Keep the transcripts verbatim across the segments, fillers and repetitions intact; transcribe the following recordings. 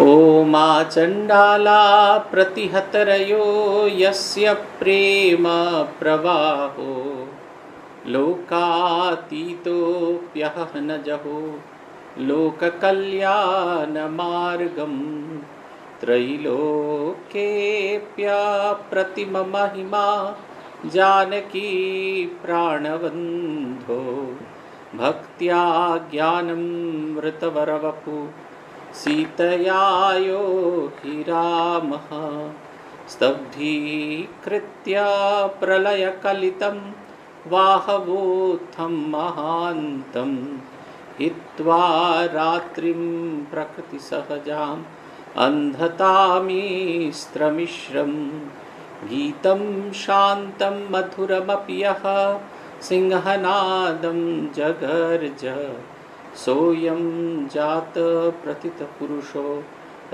ओमा चंडाला प्रतिहतरयो यस्य प्रेम प्रवाहो लोकातीतोऽप्यहनजहो लोककल्याण मार्गं त्रैलोक्येऽप्यप्रतिम महिमा जानकी प्राणवन्धो भक्त्या ज्ञानं मृतवरवपु सीतया यो हि रामः स्तब्धीकृत्य प्रलयकलितं वाहवोत्थं महान्तं हित्वा रात्रिं प्रकृतिसहजाम् अन्धतामिस्त्रमिश्रं गीतं शान्तं मधुरमपि यः सिंहनादं जगर्ज सोऽयं जात प्रतितपुरुषो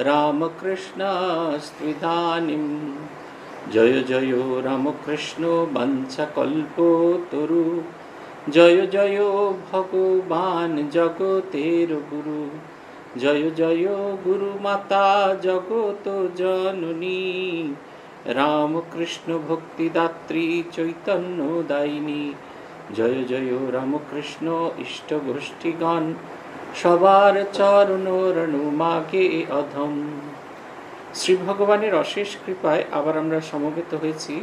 रामकृष्णस्त्विदानीं जय जयो रामकृष्णो वंशकल्पतरु जय जयो भगवान् जगतेर्गुरु जय जय गुरुमाता जगत जननी रामकृष्ण भक्तिदात्री चैतन्य दायिनी जय जय रामकृष्ण इष्टगोष्ठीगण सवार चरण रणुमागे अधम श्री भगवानेर अशेष कृपाय आबार आमरा समबेत होयेछि।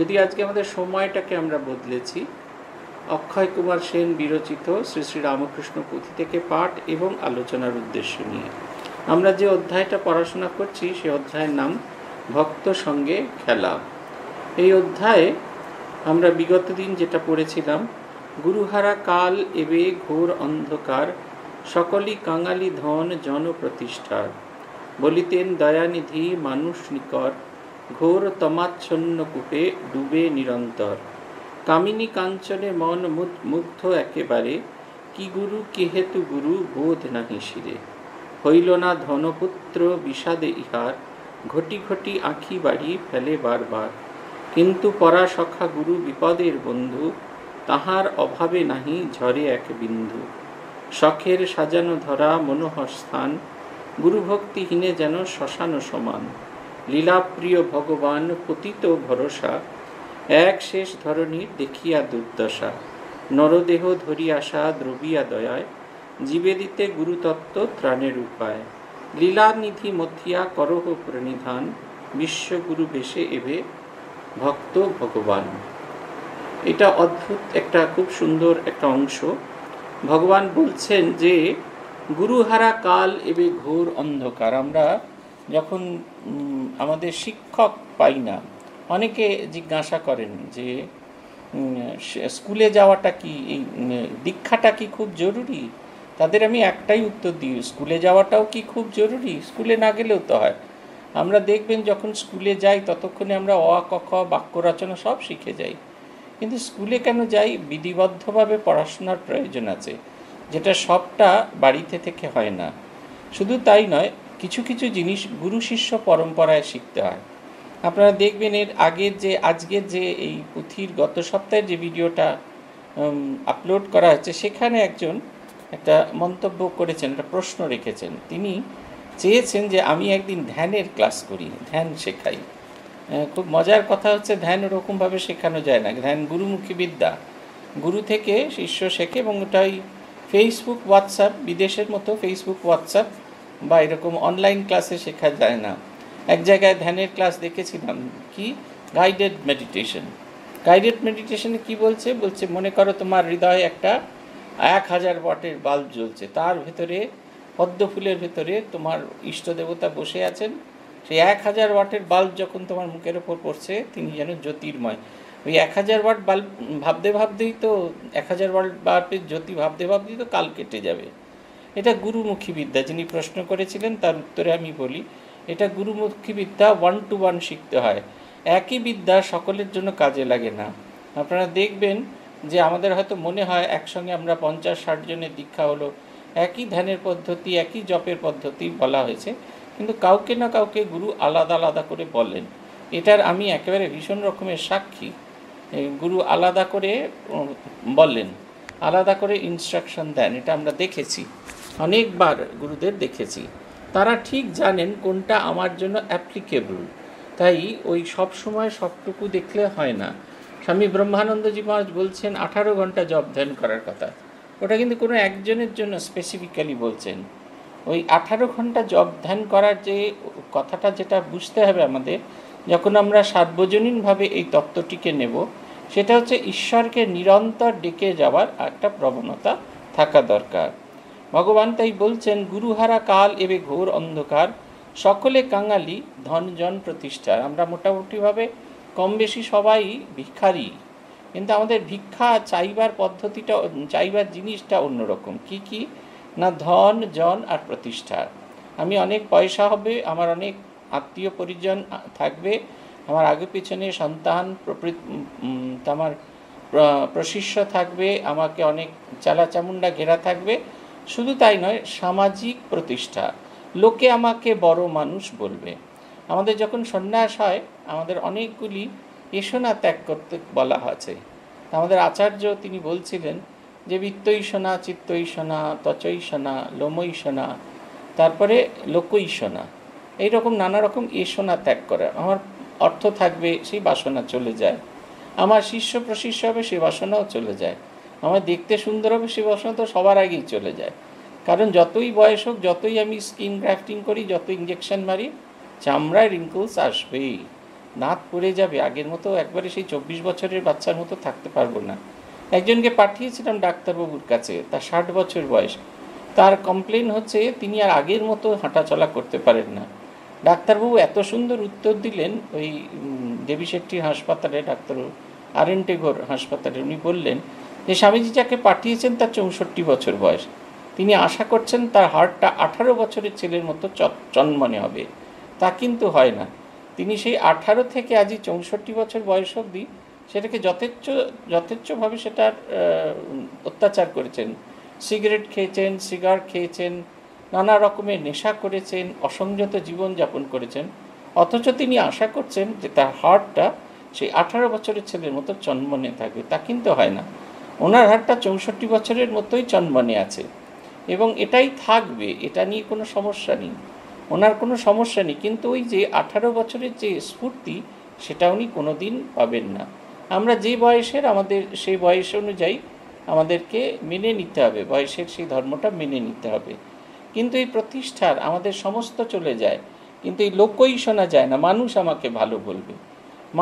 यदि आज के आमादेर समयटाके आमरा बदलेछि अक्षय कुमार सेन विरचित श्री श्री रामकृष्ण पुथी थेके पाठ एवं आलोचनार उद्देश्य निये आमरा जे अध्यायटा पढ़ाशोना करछि सेई अध्यायेर नाम भक्त संगे खेला। एई अध्याये आमरा विगत दिन जेटा पढ़ेछिलाम गुरुहारा काल एबे घोर अंधकार सकलई कांगाली धन जनप्रतिष्ठार बलितेन दयानिधि मानुष निकट घोर तमाच्छन्न कूपे डूबे निरंतर कामिनी कांचने मन मुग्ध एकेबारे कि गुरु कि हेतु गुरु बोध नाहि शिरे हईल ना धनपुत्र विषादे इहार घटी घटी आँखि बाड़ी फेले बार बार किन्तु परा सखा गुरु विपदेर बंधु ताहार अभावे नाहि झरे एक बिंदु शखेर सजानो धरा मनोहर स्थान गुरुभक्तिहीने जेन शशान समान लीलाप्रिय भगवान पतित भरोसा एक शेष धरणीर देखिया दुर्दशा नरदेह धरिया आशा द्रविया दयाय जीवे दीते गुरुतत्व त्राणेर उपाय लीलानिधि मथिया करह प्रणिधान विश्वगुरु बेशे एभे भक्त भगवान। एटा अद्भुत एकटा खूब सुंदर एकटा अंश। भगवान बोलछेन जे गुरुहारा काल एबे घोर अंधकार। आमरा जखन आमादेर शिक्षक पाई ना अनेके जिज्ञासा करेन जे स्कूले जावाटा कि दीक्षाटा कि खूब जरूरी। तादेर आमि एकटाई उत्तर दिई स्कूले जावाटाओ कि खूब जरूरी, स्कूले ना गेलेओ तो हय। आमरा देखबेन जखन स्कूले जाई ततक्षणे आमरा अ आ क ख वाक्य रचना सब शिखे जाई, किन्तु स्कूले केन जाई? विधिबद्धभावे पढ़ाशोनार प्रयोजन आछे, जेटा सबटा बाड़ीते थेके हय ना। शुधु ताई नय, किछु किछु जिनिस गुरु शिष्य परम्पराय शिखते हय। अपनारा देखें एर आगे जे आजकेर जे पुथिर गत सप्ताहेर जे भिडियोटा आपलोड करा हयेछे सेखाने एकजन एकटा मंतब्य करेछेन, एकटा प्रश्न रेखेछेन। तिनि चेयेछेन जे आमि एकदिन ध्यानेर क्लास करी, ध्यान शेखाई। खूब मजार कथा हच्छे ध्यान ओरकमभावे शेखानो जाय ना। ध्यान गुरुमुखी विद्या, गुरु थेके शिष्य शेखे एबं ओटाई फेसबुक व्हाट्सঅ্যাপ विदेशेर मतो फेसबुक व्हाट्सঅ্যাপ बा एरकम अनलाइन क्लासे शेखा जाय ना। एक जगह ध्यान क्लास देखे कि गाइडेड मेडिटेशन, गाइडेड मेडिटेशन कि बोलछे बोलछे मने करो तुम्हार हृदय एकटा एक हज़ार वाटेर बाल्ब जलछे, तार भेतरे पद्मफुलेर भेतरे तुम्हार इष्ट देवता बसे आछेन। सेई एक हज़ार वाटेर बाल्ब जखन तुम्हार मुखेर ओपर पड़छे तिनि जेन ज्योतिर्मय। ओई एक हज़ार वाट बाल्ब भाबते भाबतेई तो एक हज़ार वाट बाल्बेर ज्योति भाबते भाबतेई तो काल केटे जाबे। एटा गुरुमुखी विद्या। जिनि प्रश्न करेछिलेन तार उत्तरे आमि बोली এটা গুরুমুখী বিদ্যা, ওয়ান টু ওয়ান শিখতে হয়। একই বিদ্যা সকলের জন্য কাজে লাগে না। আপনারা দেখবেন যে আমাদের হয়তো মনে হয় একসঙ্গে আমরা পঞ্চাশ ষাট জনের দীক্ষা হলো, একই ধ্যানের পদ্ধতি একই জপের পদ্ধতি বলা হয়েছে, কিন্তু কাউকে না কাউকে গুরু আলাদা আলাদা করে বলেন। এটার আমি একেবারে ভীষণ রকমের সাক্ষী। গুরু আলাদা করে বলেন, আলাদা করে ইনস্ট্রাকশন দেন, এটা আমরা দেখেছি, অনেকবার গুরুদের দেখেছি। तारा ठीक जानें कोनटा आमार जोन्नो एप्लीकेबल। ताई ओई सब समय सबटुकु देखले हय ना। स्वामी ब्रह्मानंद जी महाराज बोलছেন अठारो घंटा जप ध्यान करार कथा, ओटा किन्तु कोनो एकजनेर जोन्नो स्पेसिफिकली बोलছেন। ओई अठारो घंटा जप ध्यान करार जे कथाटा जेटा बुझते हबे आमादेर, जखन आमरा सार्वजनीनभावे एई तत्त्वटिके नेब, सेटा हच्छे ईश्वरके निरंतर डेके जावार एकटा प्रवणता थाका दरकार। भगवान ताई बोलছেন गुरुहारा काल एबे घोर अंधकार, सकले कांगाली धन जन प्रतिष्ठार। आमरा मोटामुटी भावे कम बेशी सबाई भिखारी, किन्तु आमादेर भिक्षा चाइबार पद्धतिटा चाइबार जिनिसटा अन्य रकम। कि कि ना धन जन आर प्रतिष्ठार। आमी अनेक पयसा होबे, आमार अनेक आत्मीय परिजन थाकबे, आमार आगे पिछने सन्तान आमार प्रशिष्य थाकबे, आमाके अनेक चालाचामुंडा घेरा थाकबे। शुधु ताई नय, सामाजिक प्रतिष्ठा, लोके आमाके बड़ो मानुष बोलबे। आमादेर जखन सन्यास हय आमादेर अनेकगुली एशोना त्याग करते बला आछे। आमादेर आचार्य तिनि बोलछिलेन जे वित्तईशोना चित्तईशोना तचईशोना लोमईशोना तारपरे लोकईशोना, एई रकम नाना रकम एशोना त्याग करे। आमार अर्थ थाकबे सेई बासना चले जाय, आमार शिष्य प्रशिष्य हबे सेई बासनाओ चले जाय, आमार देखते सुंदर हबे सेई बासना तो सबार आगेई चले जाय। कारण जतई बयस होक, जतई आमी स्किन ग्राफ्टिंग करी, जत इंजेक्शन मारि, चामड़ाय रिंकल्स आसबेई, दाँत पड़े जाबे, आगेर मतो एकबारे सेई चौबीस बछरेर बाच्चार मतो थाकते पारबो ना। एकजनके पाठियेछिलाम डाक्तारबाबुर काछे, तार षाट बछर बयस, तार कमप्लेन होच्छे तिनि आर आगेर मतो हांटाचला करते पारेन ना। डाक्तारबाबू एत सुंदर उत्तर दिलेन, ओई देवी शेट्टिर हासपाताले डाक्तार आरेंटेगोर हासपाताले उनि बोललेन जे स्वामीजी जाके पाठियेछेन तार चौंसट्टि बछर बयस, तिनि आशा करछेन तार हार्टटा अठारो बछरेर छेलेर मतो चनमने होबे। ता किन्तु हय ना। तिनि सेई अठारो थेके आजई चौंसट्टि बछर बयस अब्दि सेटाके यथेच्छ यथेच्छभावे सेटार अत्याचार करेछेन, सिगारेट खेयेछेन, सिगार खेयेछेन, नाना रकमेर नेशा करेछेन, असंयत जीवन यापन करेछेन, अथच तिनि आशा करछेन जे तार हार्टटा सेई अठारो बछरेर छेलेर मतो चनमने थाकबे। ता किन्तु हय ना। ओनार हार्टटा चौंसट्टि बछरेर मतोई चनमने आछे एबं एटाई थाकबे, एटा निये कोनो समस्या नेই, ओनार कोनो समस्या नेই। किन्तु ओई जे अठारो बछरेर जे स्फूर्ति सेटा उनि कोनोदिन पाबेन ना। आमरा जे बयसेर आमादेर सेई बयस अनुयायी आमादेरके मेने निते हबे, बयसेर सेई धर्मटा मेने निते हबे। किन्तु एई प्रतिष्ठार आमादेर समस्त चले जाय, किन्तु एई लोकई शोना जाय ना। मानुष आमाके भालो बोलबे,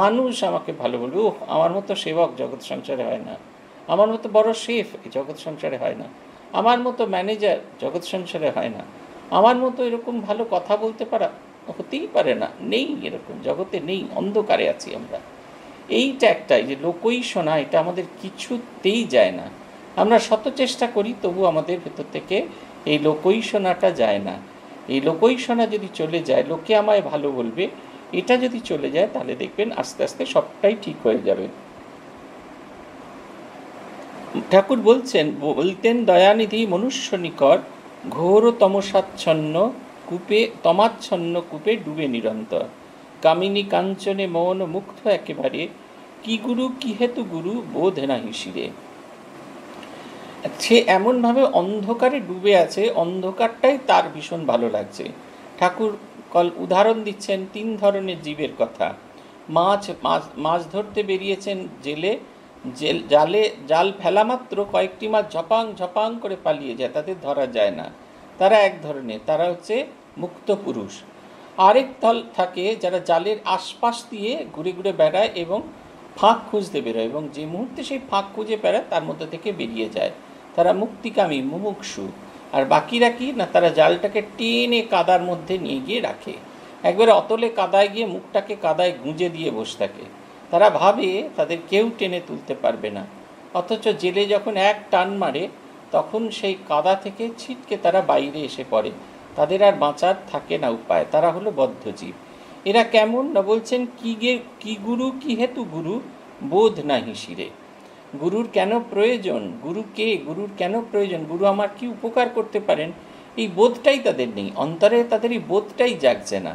मानुष आमाके भालो बोलबे, ओह आमार मतो सेवक जगत संसारे हय ना, आमार मतो बड़ो शेफ जगत संसारे हय ना, आमार मतो मैनेजार जगत संसारे हय ना, आमार मतो एरकम भालो कथा बोलते पारा हতেই পারে না, নেই এরকম জগতে, নেই, অন্ধকারে আছি আমরা। এইটা একটাই যে লোকই শোনা, এটা আমাদের কিছুতেই যায় না। আমরা শত চেষ্টা করি তবু আমাদের ভেতর থেকে এই লোকই শোনাটা যায় না। এই লোকই শোনা যদি চলে যায়, লোকে আমায় ভালো বলবে, এটা যদি চলে যায় তাহলে দেখবেন আস্তে আস্তে সবটাই ঠিক হয়ে যাবে। ঠাকুর বলছেন বলতেন দয়ানিধি মনুষ্য নিকট, ঘোর তমসাচ্ছন্ন কূপে তমাচ্ছন্ন কূপে ডুবে নিরন্তর, কামিনী কাঞ্চনে মন মুগ্ধ একেবারে, কি গুরু কি হেতু গুরু বোধ না হিসিরে। সে এমনভাবে অন্ধকারে ডুবে আছে, অন্ধকারটাই তার ভীষণ ভালো লাগছে। ঠাকুর কল উদাহরণ দিচ্ছেন তিন ধরনের জীবের কথা। মাছ মাছ ধরতে বেরিয়েছেন জেলে, জেল জালে জাল ফেলা মাত্র কয়েকটি মাছ ঝপাং ঝপাং করে পালিয়ে যায়, তাদের ধরা যায় না। তারা এক ধরনের, তারা হচ্ছে মুক্ত পুরুষ। আরেক দল থাকে যারা জালের আশপাশ দিয়ে ঘুরে ঘুরে বেড়ায় এবং ফাঁক খুঁজতে বেরোয়, এবং যে মুহূর্তে সেই ফাঁক খুঁজে বেড়ায় তার মধ্যে থেকে বেরিয়ে যায়, তারা মুক্তিকামী মুমুক্ষু। আর বাকিরা কি না, তারা জালটাকে টেনে কাদার মধ্যে নিয়ে গিয়ে রাখে, একবারে অতলে কাদায় গিয়ে মুখটাকে কাদায় গুঁজে দিয়ে বসে থাকে। তারা ভাবে তাদের কেউ টেনে তুলতে পারবে না, অথচ জেলে যখন এক টান মারে তখন সেই কাদা থেকে ছিটকে তারা বাইরে এসে পড়ে, তাদের আর বাঁচার থাকে না উপায়। তারা হলো বদ্ধজীব। এরা কেমন না বলছেন কি গে কি গুরু কি হেতু গুরু বোধ না হিসিরে। গুরুর কেন প্রয়োজন, গুরু কে, গুরুর কেন প্রয়োজন, গুরু আমার কি উপকার করতে পারেন, এই বোধটাই তাদের নেই। অন্তরে তাদের এই বোধটাই জাগছে না।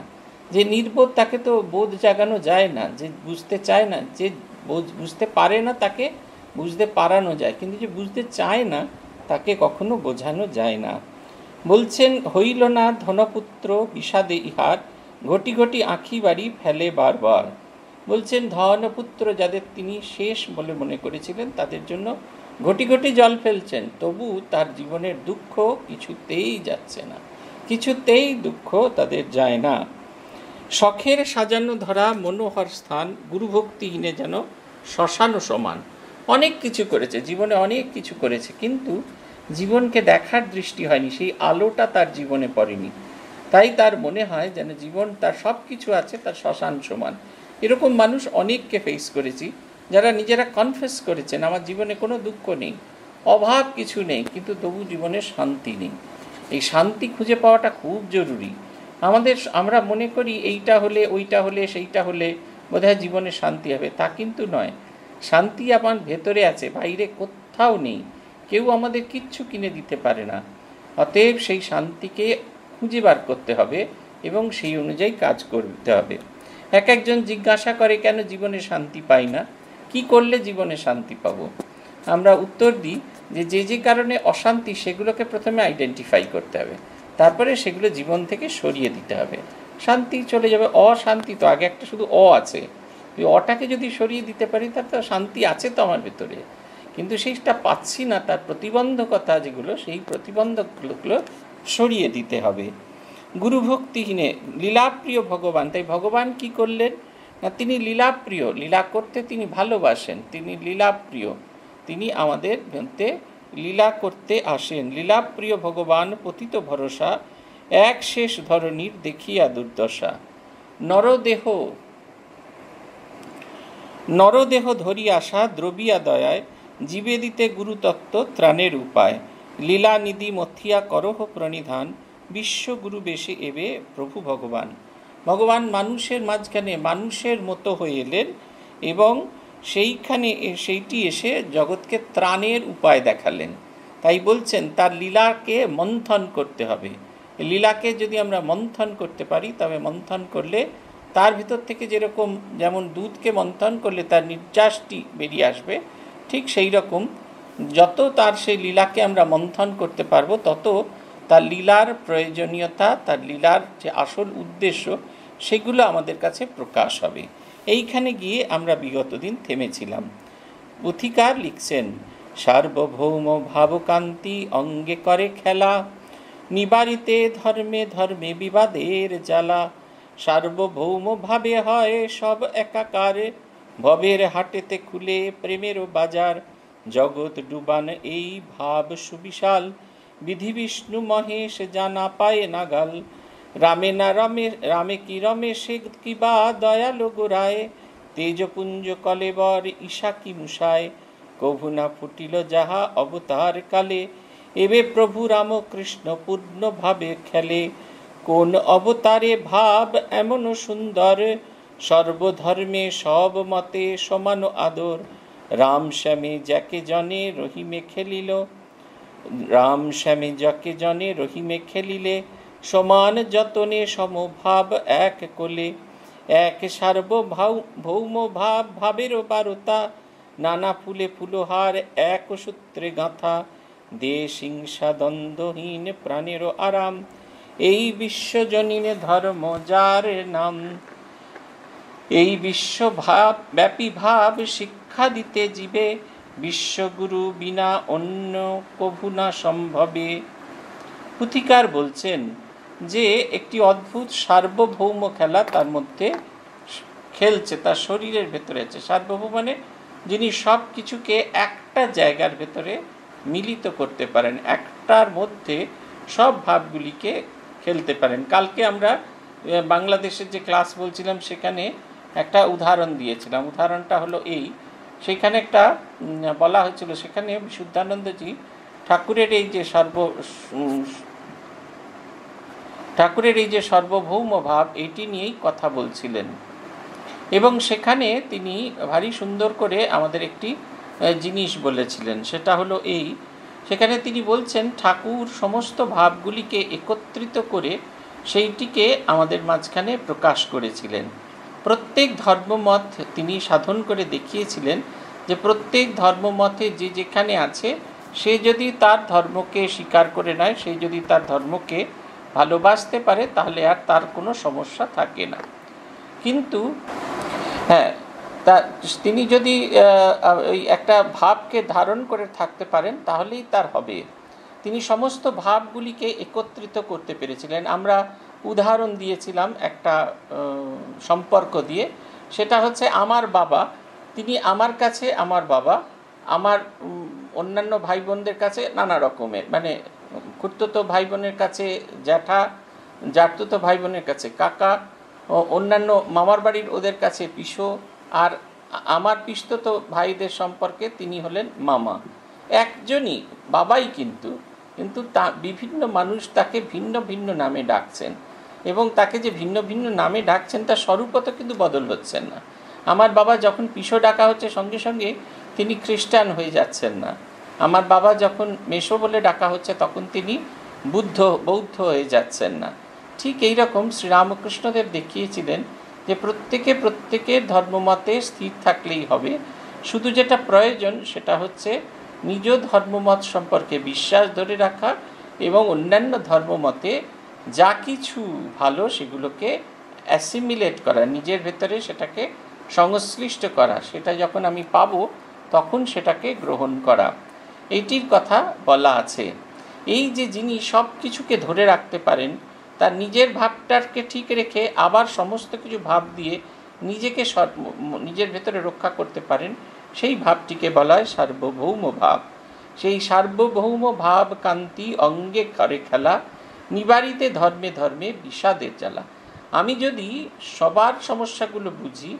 যে নির্বোধ তাকে তো বোধ জাগানো যায় না, যে বুঝতে চায় না, যে বুঝতে পারে না তাকে বুঝতে পারানো যায়, কিন্তু যে বুঝতে চায় না তাকে কখনো বোঝানো যায় না। बोलছেন হইল না ধনপুত্র বিষাদে ইহার ঘটি ঘটি আঁখি বাড়ি ফেলে বারবার। বলছেন ধনপুত্র যাদের তিনি শেষ বলে মনে করেছিলেন তাদের জন্য ঘটি ঘটি জল ফেলছেন, তবু তার জীবনের দুঃখ কিছুতেই যাচ্ছে না, কিছুতেই দুঃখ তাদের যায় না। শখের সাজানো ধরা মনোহর স্থান গুরুভক্তিহীনে যেন শ্মশান সমান। অনেক কিছু করেছে জীবনে, অনেক কিছু করেছে, কিন্তু জীবনকে দেখার দৃষ্টি হয়নি, সেই আলোটা তার জীবনে পড়েনি। তাই তার মনে হয় যেন জীবন তার সব কিছু আছে, তার শ্মশান সমান। এরকম মানুষ অনেককে ফেস করেছি, যারা নিজেরা কনফেস করেছেন আমার জীবনে কোনো দুঃখ নেই, অভাব কিছু নেই, কিন্তু তবু জীবনে শান্তি নেই। এই শান্তি খুঁজে পাওয়াটা খুব জরুরি। আমাদের আমরা মনে করি এইটা হলে, ওইটা হলে, সেইটা হলে বোধহয় জীবনে শান্তি হবে, তা কিন্তু নয়। শান্তি আমার ভেতরে আছে, বাইরে কোথাও নেই, কেউ আমাদের কিচ্ছু কিনে দিতে পারে না। অতএব সেই শান্তিকে খুঁজে বার করতে হবে এবং সেই অনুযায়ী কাজ করতে হবে। এক একজন জিজ্ঞাসা করে কেন জীবনে শান্তি পাই না, কি করলে জীবনে শান্তি পাবো। আমরা উত্তর দিই যে যে যে কারণে অশান্তি সেগুলোকে প্রথমে আইডেন্টিফাই করতে হবে, তারপরে সেগুলো জীবন থেকে সরিয়ে দিতে হবে, শান্তি চলে যাবে। অশান্তি তো আগে একটা শুধু অ আছে, ওই অটাকে যদি সরিয়ে দিতে পারি তার তো শান্তি আছে তো আমার ভেতরে, কিন্তু সেইটা পাচ্ছি না, তার প্রতিবন্ধকতা যেগুলো সেই প্রতিবন্ধকগুলো সরিয়ে দিতে হবে। গুরুভক্তিহীনে লীলাপ্রিয় ভগবান, তাই ভগবান কি করলেন না তিনি লীলাপ্রিয়, লীলা করতে তিনি ভালোবাসেন, তিনি লীলাপ্রিয়, তিনি আমাদের মধ্যে লীলা করতে আসেন। লীলাপ্রিয় ভগবান পতিত ভরসা এক শেষ ধরনীর দেখিয়া দুর্দশা। নরদেহ নরদেহ ধরি আসা দ্রবিয়া দয়ায় জীবে দিতে গুরুতত্ত্ব ত্রাণের উপায়। লীলা নিধি মথিয়া করহ প্রণিধান বিশ্বগুরু বেশে এবে প্রভু ভগবান। ভগবান মানুষের মাঝখানে মানুষের মতো হয়ে এলেন এবং সেইখানে সেইটি এসে জগৎকে ত্রাণের উপায় দেখালেন। তাই বলছেন তার লীলাকে মন্থন করতে হবে। লীলাকে যদি আমরা মন্থন করতে পারি, তবে মন্থন করলে তার ভিতর থেকে যেরকম যেমন দুধকে মন্থন করলে তার নির্যাসটি বেরিয়ে আসবে, ঠিক সেই রকম যত তার সেই লীলাকে আমরা মন্থন করতে পারবো, তত তার লীলার প্রয়োজনীয়তা, তার লীলার যে আসল উদ্দেশ্য সেগুলো আমাদের কাছে প্রকাশ হবে। এইখানে গিয়ে আমরা বিগত দিন থেমেছিলাম। পুথিকার লিখছেন সার্বভৌম ভাবকান্তি অঙ্গে করে খেলা, নিবারিতে ধর্মে ধর্মে বিবাদের জ্বালা। সার্বভৌম ভাবে হয় সব একাকার, ভবের হাটেতে খুলে প্রেমেরও বাজার। জগৎ ডুবান এই ভাব সুবিশাল, বিধি বিষ্ণু মহেশ জানা পায় নাগাল। রামে না রমে রামে কি রমেশে কি বা দয়ালো গোড়ায়, তেজপুঞ্জ কলেবর ঈশা কি মুষায়। কভু না ফুটিল যাহা অবতার কালে, এবে প্রভু রামকৃষ্ণ পূর্ণভাবে খেলে। কোন অবতারে ভাব এমন সুন্দর, সর্বধর্মে সব মতে সমান আদর। রাম শ্যামে যাকে জনে রহিমে খেলিল, রাম শ্যামে যাকে জনে রহিমে খেলিলে। সমান যতনে সমভাব এক কোলে, এক সার্বভৌম ভাব ভাবেরও বারতা। নানা ফুলে ফুলহার এক সূত্রে গাঁথা, দেশ হিংসা দ্বন্দ্বহীন প্রাণেরও আরাম। এই বিশ্বজনীনে ধর্ম যার নাম, এই বিশ্বভাব ব্যাপী ভাব শিক্ষা দিতে জীবে। বিশ্বগুরু বিনা অন্য কভু না সম্ভবে। পুথিকার বলছেন যে একটি অদ্ভুত সার্বভৌম খেলা তার মধ্যে খেলছে, তার শরীরের ভেতরে আছে। সার্বভৌম মানে যিনি সব কিছুকে একটা জায়গার ভেতরে মিলিত করতে পারেন, একটার মধ্যে সব ভাবগুলিকে খেলতে পারেন। কালকে আমরা বাংলাদেশের যে ক্লাস বলছিলাম সেখানে একটা উদাহরণ দিয়েছিলাম। উদাহরণটা হলো এই, সেখানে একটা বলা হয়েছিল, সেখানে বিশুদ্ধানন্দজি ঠাকুরের এই যে সর্ব ঠাকুরের এই যে সর্বভৌম ভাব এটি নিয়েই কথা বলছিলেন, এবং সেখানে তিনি ভারী সুন্দর করে আমাদের একটি জিনিস বলেছিলেন। সেটা হলো এই, সেখানে তিনি বলছেন ঠাকুর সমস্ত ভাবগুলিকে একত্রিত করে সেইটিকে আমাদের মাঝখানে প্রকাশ করেছিলেন। প্রত্যেক ধর্মমত তিনি সাধন করে দেখিয়েছিলেন যে প্রত্যেক ধর্মমতে যে যেখানে আছে से यदि तार धर्म के स्वीकार करे ना से यदि तार धर्म के भालोबासते पारे ताहले आर तार कोनो समस्या थाके ना किन्तु हाँ ता तिनी यदि एकटा भाव के धारण करे थाकते पारेन ताहलेई तार होबे। तिनी समस्त भावगुली के एकत्रित करते पेरेछिलेन। आमरा उदाहरण दिएछिलाम एकटा सम्पर्क दिए सेटा होच्छे आमार बाबा तिनी आमार काछे आमार बाबा आमार अन्यान्य भाई बोनदेर काछे नाना रकमेर माने खुड़तो भाई बोनेर काछे जैठा जाठतो भाई बोनेर काछे काका अन्यान्य मामार बाड़ीर ओदेर काछे पिसो और आमार पिसतो भाईदेर सम्पर्के तिनी हलेन मामा। एकजनई बाबाई किन्तु किन्तु विभिन्न मानुष ताके भिन्न भिन्न नामे डाकछेन एबं ताके जे भिन्न भिन्न नामे डाकछेन तार स्वरूपत किन्तु बदल होच्छे ना। आमार बाबा जखन पिसो डाका होच्छे संगे संगे तिनी ख्रिस्टान हये जाच्छेन ना। आमार बाबा जखन मेशो बोले डाका होच्छे तखन तिनी बुद्ध बौद्ध हये जाच्छेन ना। ठीक एई रकम श्रीरामकृष्णदेव देखिएछिलेन जे प्रत्येके प्रत्येकेर धर्ममते स्थिर थाकलेई हबे। शुधु जेटा प्रयोजन सेटा होच्छे निज धर्ममत सम्पर्के विश्वास धरे रखा एवं अन्यान्य धर्ममते जा किछु भालो सेगुलोके एसिमिलेट करा निजेर भेतरे सेटाके संश्लिष्ट करा सेटा जखन आमी पाबो तखन सेटाके ग्रहण करा एटिर कथा बला आछे। एई जे जिनि सब किछुके धरे राखते पारेन तार निजेर भावटाके ठीक रेखे आबार समस्त किछु भाव दिए निजेके निजेर भेतरे रक्षा करते पारेन সেই ভাবটিকে বলা হয় সার্বভৌম ভাব। সেই সার্বভৌম ভাব কান্তি অঙ্গে করে খেলা নিবারিতে ধর্মে ধর্মে বিষাদের জ্বালা। আমি যদি সবার সমস্যাগুলো বুঝি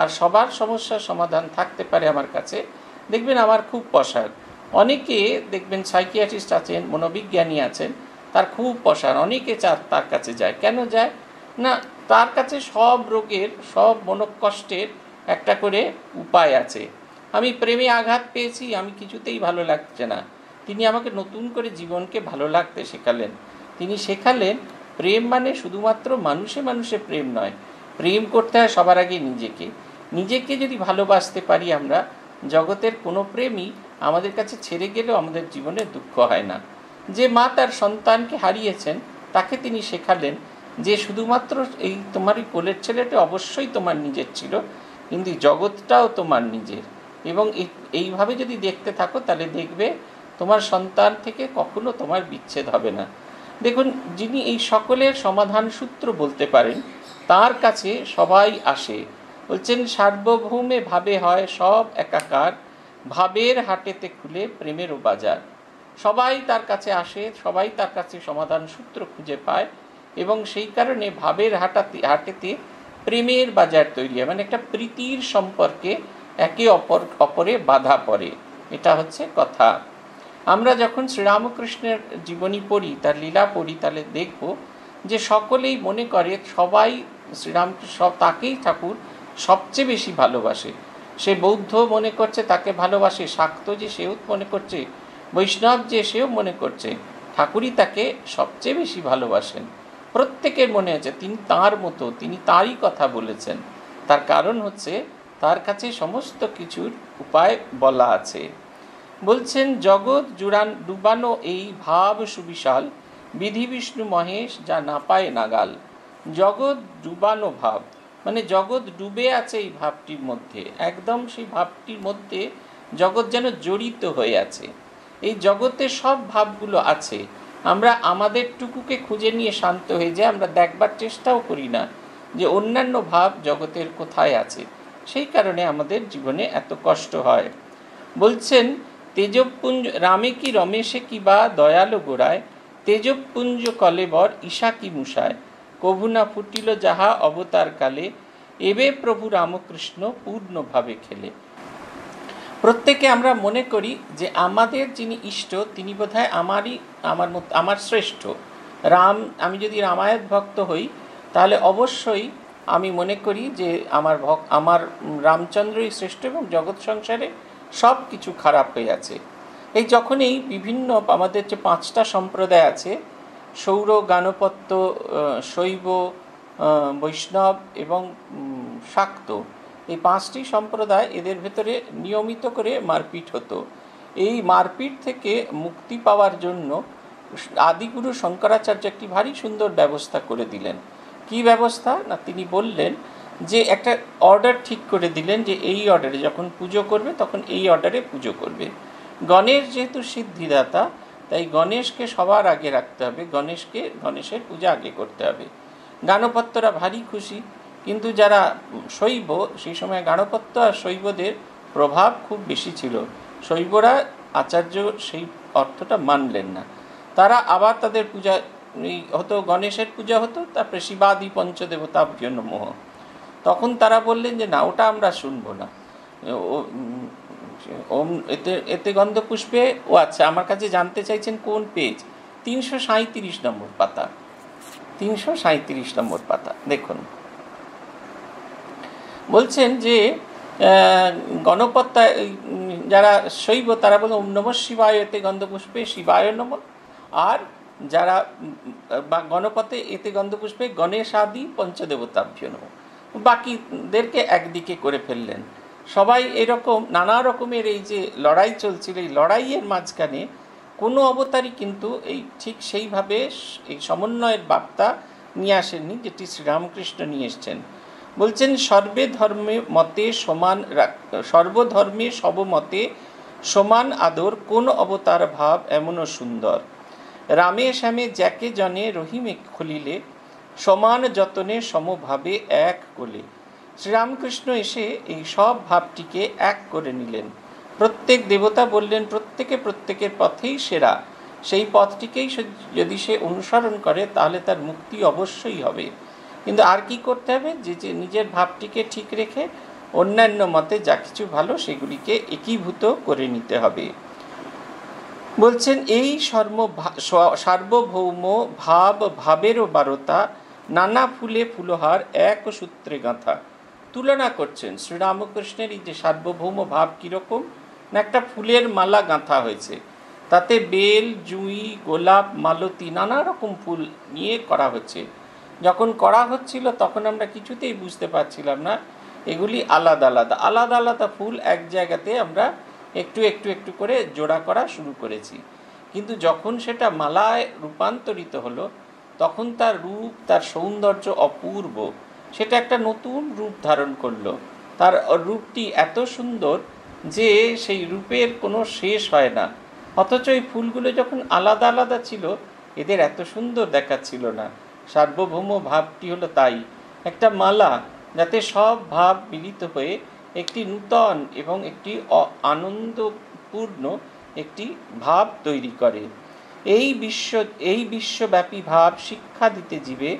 আর সবার সমস্যার সমাধান থাকতে পারে আমার কাছে দেখবেন আমার খুব পসার। অনেকে দেখবেন সাইকিয়াট্রিস্ট আছেন মনোবিজ্ঞানী আছেন তার খুব পসার অনেকে তার কাছে যায়। কেন যায় না তার কাছে সব রোগের সব মনোকষ্টের একটা করে উপায় আছে। আমি প্রেমে আঘাত পেয়েছি আমি কিছুতেই ভালো লাগছে না তিনি আমাকে নতুন করে জীবনকে ভালো লাগতে শেখালেন। তিনি শেখালেন প্রেম মানে শুধুমাত্র মানুষে মানুষে প্রেম নয়, প্রেম করতে হয় সবার আগে নিজেকে। নিজেকে যদি ভালোবাসতে পারি আমরা জগতের কোনো প্রেমই আমাদের কাছে ছেড়ে গেলেও আমাদের জীবনে দুঃখ হয় না। যে মা তার সন্তানকে হারিয়েছেন তাকে তিনি শেখালেন যে শুধুমাত্র এই তোমারই কোলের ছেলেটা অবশ্যই তোমার নিজের ছিল কিন্তু জগৎটাও তোমার নিজের এবং এইভাবে যদি দেখতে থাকো তাহলে দেখবে তোমার সন্তান থেকে কখনো তোমার বিচ্ছেদ হবে না। দেখুন যিনি এই সকলের সমাধান সূত্র বলতে পারেন তার কাছে সবাই আসে। বলছেন সার্বভৌমে ভাবে হয় সব একাকার ভাবের হাটেতে খুলে প্রেমেরও বাজার। সবাই তার কাছে আসে সবাই তার কাছে সমাধান সূত্র খুঁজে পায় এবং সেই কারণে ভাবের হাটাতে হাটেতে প্রেমের বাজার তৈরি হয় মানে একটা প্রীতির সম্পর্কে एके अपर अपरे बाधा पड़े। एटा होच्छे कथा। आमरा जखन श्रीरामकृष्णेर जीवनी पढ़ी तार लीला पढ़ी ताहले देखबो जे सकलेई मने करे सबाई श्रीरामकृष्ण ताकेई ठाकुर सबचेये बेशी भालोबाशे। से बौद्ध मने करछे ताके भालोबाशे, शाक्त जे सेओ मने करछे, वैष्णव जे सेओ मने करछे ठाकुरई ताके सबचेये बेशी भालोबाशेन। प्रत्येकेर मने आछे तिनि तार मतो तिनि तारई कथा बोलेछेन। तार कारण होच्छे तार काछे समस्त किछुर उपाय बला आछे। बोलछेन जगत जुड़ान डुबानो एई भाव सुविशाल विधि विष्णु महेश जा ना पाए नागाल। जगत डुबानो भाव माने जगत डुबे आछे एई भावटिर मध्धे एकदम सेई भावटिर मध्धे जगत जेन जड़ित हये आछे। एई जगते सब भावगुलो आछे आमरा आमादेर टुकुके खुंजे निये शांत हये जाई आमरा देखबार चेष्टाओ करि ना जे अन्यान्य भाव जगतेर कोथाय आछे সেই কারণে আমাদের জীবনে এত কষ্ট হয়। বলছেন তেজপুঞ্জ রামে কি রমেশে কি বা দয়ালো গোড়ায় তেজপুঞ্জ কলেবর ঈশা কি মুষায় কভুনা ফুটিল যাহা অবতার কালে এবে প্রভু রামকৃষ্ণ পূর্ণভাবে খেলে। প্রত্যেকে আমরা মনে করি যে আমাদের যিনি ইষ্ট তিনি বোধহয় আমারই আমার মত আমার শ্রেষ্ঠ রাম। আমি যদি রামায়ণ ভক্ত হই তাহলে অবশ্যই আমি মনে করি যে আমার ভক আমার রামচন্দ্রই শ্রেষ্ঠ এবং জগৎ সংসারে সব কিছু খারাপ হয়ে আছে। এই যখন এই বিভিন্ন আমাদের যে পাঁচটা সম্প্রদায় আছে সৌর গানপত্য শৈব বৈষ্ণব এবং শাক্ত এই পাঁচটি সম্প্রদায় এদের ভেতরে নিয়মিত করে মারপিট হতো এই মারপিট থেকে মুক্তি পাওয়ার জন্য আদিগুরু শঙ্করাচার্য একটি ভারী সুন্দর ব্যবস্থা করে দিলেন। কি ব্যবস্থা না, তিনি বললেন যে একটা অর্ডার ঠিক করে দিলেন যে এই অর্ডারে যখন পুজো করবে তখন এই অর্ডারে পুজো করবে। গণেশ যেহেতু সিদ্ধিদাতা তাই গণেশকে সবার আগে রাখতে হবে, গণেশকে গণেশের পূজা আগে করতে হবে। গাণপত্যরা ভারী খুশি, কিন্তু যারা শৈব, সেই সময় গাণপত্য আর শৈবদের প্রভাব খুব বেশি ছিল, শৈবরা আচার্য সেই অর্থটা মানলেন না। তারা আবার তাদের পূজা এই হতো, গণেশের পূজা হতো, তারপরে শিবাদি পঞ্চদেবতা জন্য মোহ। তখন তারা বললেন যে না, ওটা আমরা শুনবো না, ওম এতে এতে গন্ধপুষ্পে। ও আচ্ছা, আমার কাছে জানতে চাইছেন কোন পেজ, তিনশো সাঁইত্রিশ নম্বর পাতা, তিনশো সাঁইত্রিশ নম্বর পাতা দেখুন। বলছেন যে গণপত্তা যারা শৈব তারা বলে ওম নমঃ শিবায় এতে গন্ধপুষ্পে শিবায় নম, আর যারা গণপথে এতে গন্ধপুষ্পে গণেশ আদি পঞ্চদেবতাভ্য নম। বাকিদেরকে একদিকে করে ফেললেন। সবাই এরকম নানা রকমের এই যে লড়াই চলছিল, এই লড়াইয়ের মাঝখানে কোনো অবতারই কিন্তু এই ঠিক সেইভাবে এই সমন্বয়ের বার্তা নিয়ে আসেননি যেটি শ্রীরামকৃষ্ণ নিয়ে এসছেন। বলছেন সর্বে ধর্মে মতে সমান, সর্বধর্মে সবমতে সমান আদর কোন অবতার ভাব এমনও সুন্দর, রামে শ্যামে যাকে জনে রহিমে খুলিলে সমান যতনে সমভাবে এক কোলে। শ্রীরামকৃষ্ণ এসে এই সব ভাবটিকে এক করে নিলেন। প্রত্যেক দেবতা বললেন প্রত্যেকে প্রত্যেকের পথেই সেরা, সেই পথটিকেই যদি সে অনুসরণ করে তাহলে তার মুক্তি অবশ্যই হবে। কিন্তু আর কি করতে হবে, যে যে নিজের ভাবটিকে ঠিক রেখে অন্যান্য মতে যা কিছু ভালো সেগুলিকে একীভূত করে নিতে হবে। বলছেন এই সর্ব সার্বভৌম ভাব ভাবেরও বারতা, নানা ফুলে ফুলহার এক সূত্রে গাঁথা। তুলনা করছেন শ্রীরামকৃষ্ণের এই যে সার্বভৌম ভাব কীরকম না, একটা ফুলের মালা গাঁথা হয়েছে, তাতে বেল, জুঁই, গোলাপ, মালতী নানা রকম ফুল নিয়ে করা হচ্ছে। যখন করা হচ্ছিল তখন আমরা কিছুতেই বুঝতে পারছিলাম না এগুলি আলাদা আলাদা আলাদা আলাদা ফুল, এক জায়গাতে আমরা একটু একটু একটু করে জোড়া করা শুরু করেছি। কিন্তু যখন সেটা মালায় রূপান্তরিত হলো তখন তার রূপ, তার সৌন্দর্য অপূর্ব, সেটা একটা নতুন রূপ ধারণ করলো। তার রূপটি এত সুন্দর যে সেই রূপের কোনো শেষ হয় না। অথচ এই ফুলগুলো যখন আলাদা আলাদা ছিল এদের এত সুন্দর দেখাচ্ছিল না। সার্বভৌম ভাবটি হলো তাই, একটা মালা যাতে সব ভাব মিলিত হয়ে একটি নূতন এবং একটি আনন্দপূর্ণ একটি ভাব তৈরি করে। এই বিশ্ব এই বিশ্বব্যাপী ভাব শিক্ষা দিতে জীবে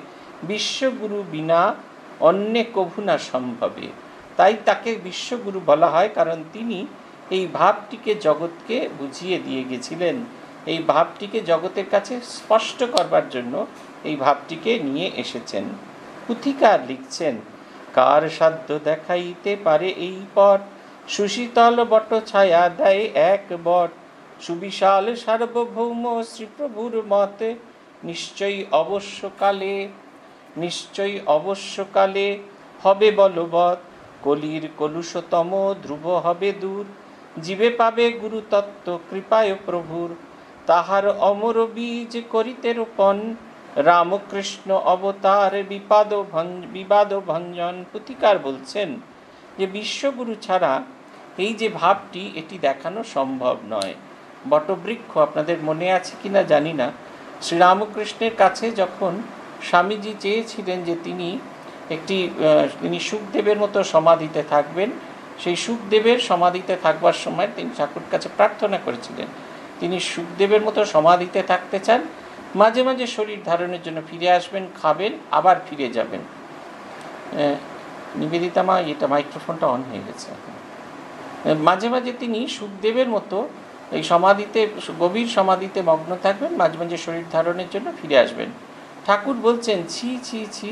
বিশ্বগুরু বিনা অন্যে কভু না সম্ভবে। তাই তাকে বিশ্বগুরু বলা হয়, কারণ তিনি এই ভাবটিকে জগৎকে বুঝিয়ে দিয়ে গেছিলেন। এই ভাবটিকে জগতের কাছে স্পষ্ট করবার জন্য এই ভাবটিকে নিয়ে এসেছেন। পুথিকার লিখছেন, কার সাধ্য দেখাইতে পারে এই পট, সুশীতল বট ছায়া দেয় এক বট, সুবিশাল সার্বভৌম শ্রীপ্রভুর মতে নিশ্চয়ই অবশ্যকালে, নিশ্চয়ই অবশ্যকালে হবে বলবৎ, কলির কলুষতম ধ্রুব হবে দূর, জীবে পাবে গুরুতত্ত্ব কৃপায় প্রভুর, তাহার অমর বীজ করিতে রোপণ, রামকৃষ্ণ অবতার বিপাদ বিবাদ ভঞ্জন। পুথিকার বলছেন যে বিশ্বগুরু ছাড়া এই যে ভাবটি এটি দেখানো সম্ভব নয়। বটবৃক্ষ আপনাদের মনে আছে কি না জানি না, শ্রীরামকৃষ্ণের কাছে যখন স্বামীজি চেয়েছিলেন যে তিনি একটি তিনি শুকদেবের মতো সমাধিতে থাকবেন, সেই শুকদেবের সমাধিতে থাকবার সময় তিনি ঠাকুর কাছে প্রার্থনা করেছিলেন তিনি শুকদেবের মতো সমাধিতে থাকতে চান, মাঝে মাঝে শরীর ধারণের জন্য ফিরে আসবেন, খাবেন, আবার ফিরে যাবেন। নিবেদিতা মা, এটা মাইক্রোফোনটা অন হয়ে গেছে। মাঝে মাঝে তিনি শুকদেবের মতো এই সমাধিতে, গভীর সমাধিতে মগ্ন থাকবেন, মাঝে মাঝে শরীর ধারণের জন্য ফিরে আসবেন। ঠাকুর বলছেন, ছি ছি ছি,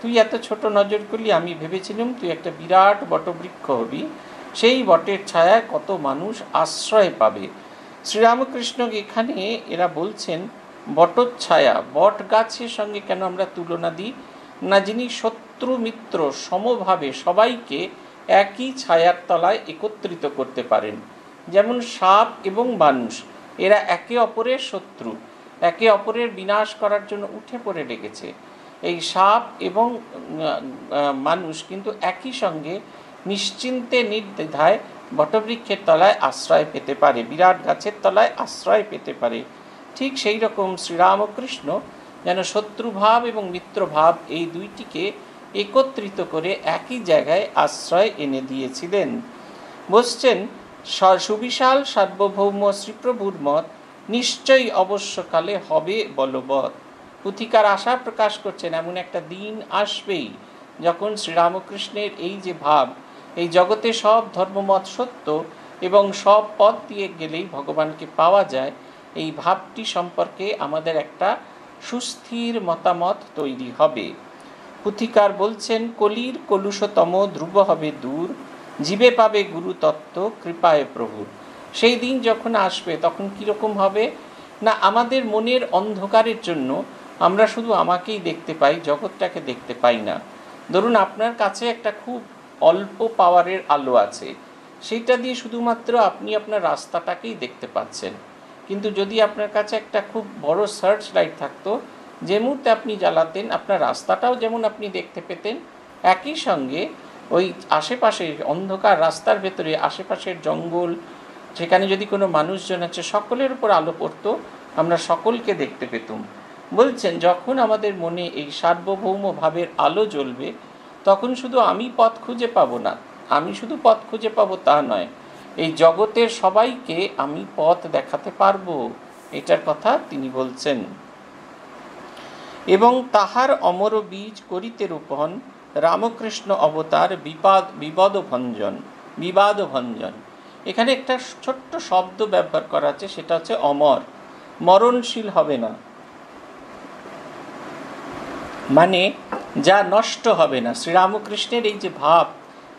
তুই এত ছোট নজর করলি, আমি ভেবেছিলাম তুই একটা বিরাট বটবৃক্ষ হবি, সেই বটের ছায়ায় কত মানুষ আশ্রয় পাবে। শ্রীরামকৃষ্ণ এখানে এরা বলছেন বটচ্ছায়া, বট গাছের সঙ্গে কেন আমরা তুলনা দিই না, যিনি শত্রু মিত্র সমভাবে সবাইকে একই ছায়ার তলায় একত্রিত করতে পারেন, যেমন সাপ এবং মানুষ এরা একে অপরের শত্রু, একে অপরের বিনাশ করার জন্য উঠে পড়ে ডেকেছে। এই সাপ এবং মানুষ কিন্তু একই সঙ্গে নিশ্চিন্তে নির্দ্বিধায় বটবৃক্ষের তলায় আশ্রয় পেতে পারে, বিরাট গাছের তলায় আশ্রয় পেতে পারে। ঠিক সেই রকম শ্রীরামকৃষ্ণ যেন শত্রুভাব এবং মিত্রভাব এই দুইটিকে একত্রিত করে একই জায়গায় আশ্রয় এনে দিয়েছিলেন। বলছেন সুবিশাল সার্বভৌম শ্রীপ্রভুর মত নিশ্চয়ই অবশ্যকালে হবে বলবৎ। পুথিকার আশা প্রকাশ করছেন এমন একটা দিন আসবেই যখন শ্রীরামকৃষ্ণের এই যে ভাব, এই জগতে সব ধর্মমত সত্য এবং সব পথ দিয়ে গেলেই ভগবানকে পাওয়া যায়, এই ভাবটি সম্পর্কে আমাদের একটা সুস্থির মতামত তৈরি হবে। পুথিকার বলছেন কলির কলুষতম ধ্রুব হবে দূর, জীবে পাবে গুরুতত্ত্ব কৃপায় প্রভুর। সেই দিন যখন আসবে তখন কীরকম হবে না, আমাদের মনের অন্ধকারের জন্য আমরা শুধু আমাকেই দেখতে পাই, জগৎটাকে দেখতে পাই না। ধরুন আপনার কাছে একটা খুব অল্প পাওয়ারের আলো আছে, সেইটা দিয়ে শুধুমাত্র আপনি আপনার রাস্তাটাকেই দেখতে পাচ্ছেন, কিন্তু যদি আপনার কাছে একটা খুব বড় সার্চ লাইট থাকতো, যে মুহূর্তে আপনি জ্বালাতেন আপনার রাস্তাটাও যেমন আপনি দেখতে পেতেন, একই সঙ্গে ওই আশেপাশের অন্ধকার রাস্তার ভেতরে আশেপাশের জঙ্গল, সেখানে যদি কোনো মানুষজন আছে, সকলের উপর আলো পড়তো, আমরা সকলকে দেখতে পেতুম। বলছেন যখন আমাদের মনে এই সার্বভৌম ভাবের আলো জ্বলবে তখন শুধু আমি পথ খুঁজে পাবো না, আমি শুধু পথ খুঁজে পাবো তা নয়, এই জগতের সবাইকে আমি পথ দেখাতে পারবো, এটার কথা তিনি বলছেন। এবং তাহার অমর বীজ করিতে রোপণ রামকৃষ্ণ অবতার বিপাদ বিবাদ ভঞ্জন বিবাদ ভঞ্জন। এখানে একটা ছোট্ট শব্দ ব্যবহার করা আছে, সেটা হচ্ছে অমর, মরণশীল হবে না, মানে যা নষ্ট হবে না। শ্রীরামকৃষ্ণের এই যে ভাব,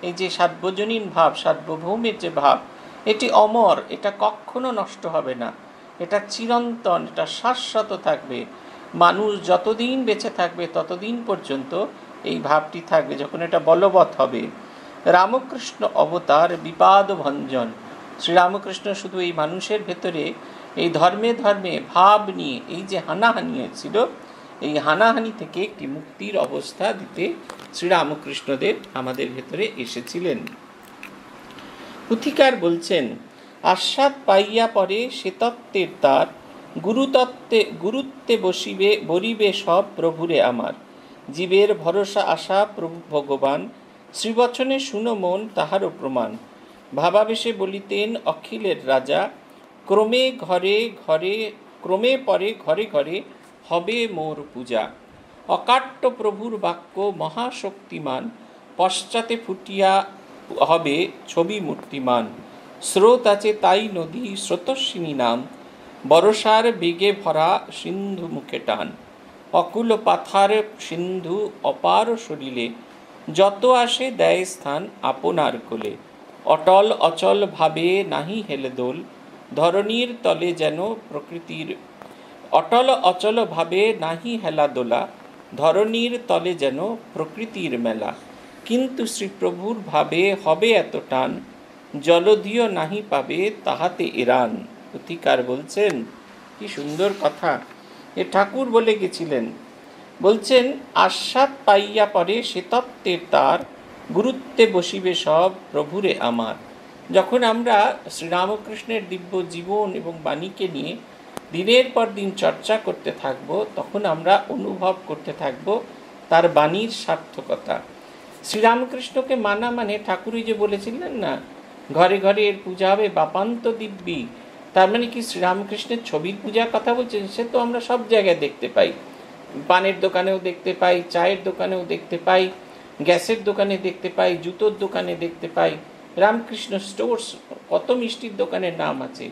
এই যে সার্বজনীন ভাব, সার্বভৌমের যে ভাব, এটি অমর, এটা কখনো নষ্ট হবে না, এটা চিরন্তন, এটা শাশ্বত থাকবে। মানুষ যতদিন বেঁচে থাকবে ততদিন পর্যন্ত এই ভাবটি থাকবে, যখন এটা বলবৎ হবে। রামকৃষ্ণ অবতার বিবাদ ভঞ্জন, শ্রীরামকৃষ্ণ শুধু এই মানুষের ভেতরে এই ধর্মে ধর্মে ভাব নিয়ে এই যে হানাহানি হয়েছিল, এই হানাহানি থেকে একটি মুক্তির অবস্থা দিতে শ্রীরামকৃষ্ণদেব আমাদের ভেতরে এসেছিলেন। পুথিকার বলছেন আস্বাদ পাইয়া পরে সে তত্ত্বের তার গুরুতত্ত্বে গুরুত্বে বসিবে বরিবে সব প্রভুরে আমার, জীবের ভরসা আশা প্রভু ভগবান শ্রীবচনে শুনো মন তাহারও প্রমাণ। ভাবাবেশে বলিতেন অখিলের রাজা ক্রমে ঘরে ঘরে ক্রমে পরে ঘরে ঘরে হবে মোর পূজা। অকাট্য প্রভুর বাক্য মহাশক্তিমান পশ্চাতে ফুটিয়া হবে ছবি মূর্তিমান। স্রোত আছে তাই নদী স্রোতস্বিনী নাম বরসার বেগে ভরা সিন্ধু মুখে টান। অকুল পাথার সিন্ধু অপার শরীরে যত আসে দেয় স্থান আপনার কোলে। অটল অচল ভাবে নাহি হেলেদোল ধরণীর তলে যেন প্রকৃতির অটল অচল ভাবে নাহি হেলাদোলা ধরণীর তলে যেন প্রকৃতির মেলা। কিন্তু শ্রীপ্রভুর ভাবে হবে এত টান জলধিও নাহি পাবে তাহাতে এরান। পুথিকার বলছেন কি সুন্দর কথা এ ঠাকুর বলে গেছিলেন। বলছেন আস্বাদ পাইয়া পরে সে তত্ত্বের তার গুরুত্বে বসিবে সব প্রভুরে আমার। যখন আমরা শ্রীরামকৃষ্ণের দিব্য জীবন এবং বাণীকে নিয়ে দিনের পর দিন চর্চা করতে থাকব, তখন আমরা অনুভব করতে থাকব তার বাণীর সার্থকতা। শ্রীরামকৃষ্ণকে মানা মানে ঠাকুরই যে বলেছিলেন না ঘরে ঘরে এর পূজা হবে বাপান্ত দিব্যি, তার মানে কি শ্রীরামকৃষ্ণের ছবির পূজার কথা বলছেন? সে তো আমরা সব জায়গায় দেখতে পাই, পানের দোকানেও দেখতে পাই, চায়ের দোকানেও দেখতে পাই, গ্যাসের দোকানে দেখতে পাই, জুতোর দোকানে দেখতে পাই। রামকৃষ্ণ স্টোর্স, কত মিষ্টির দোকানের নাম আছে,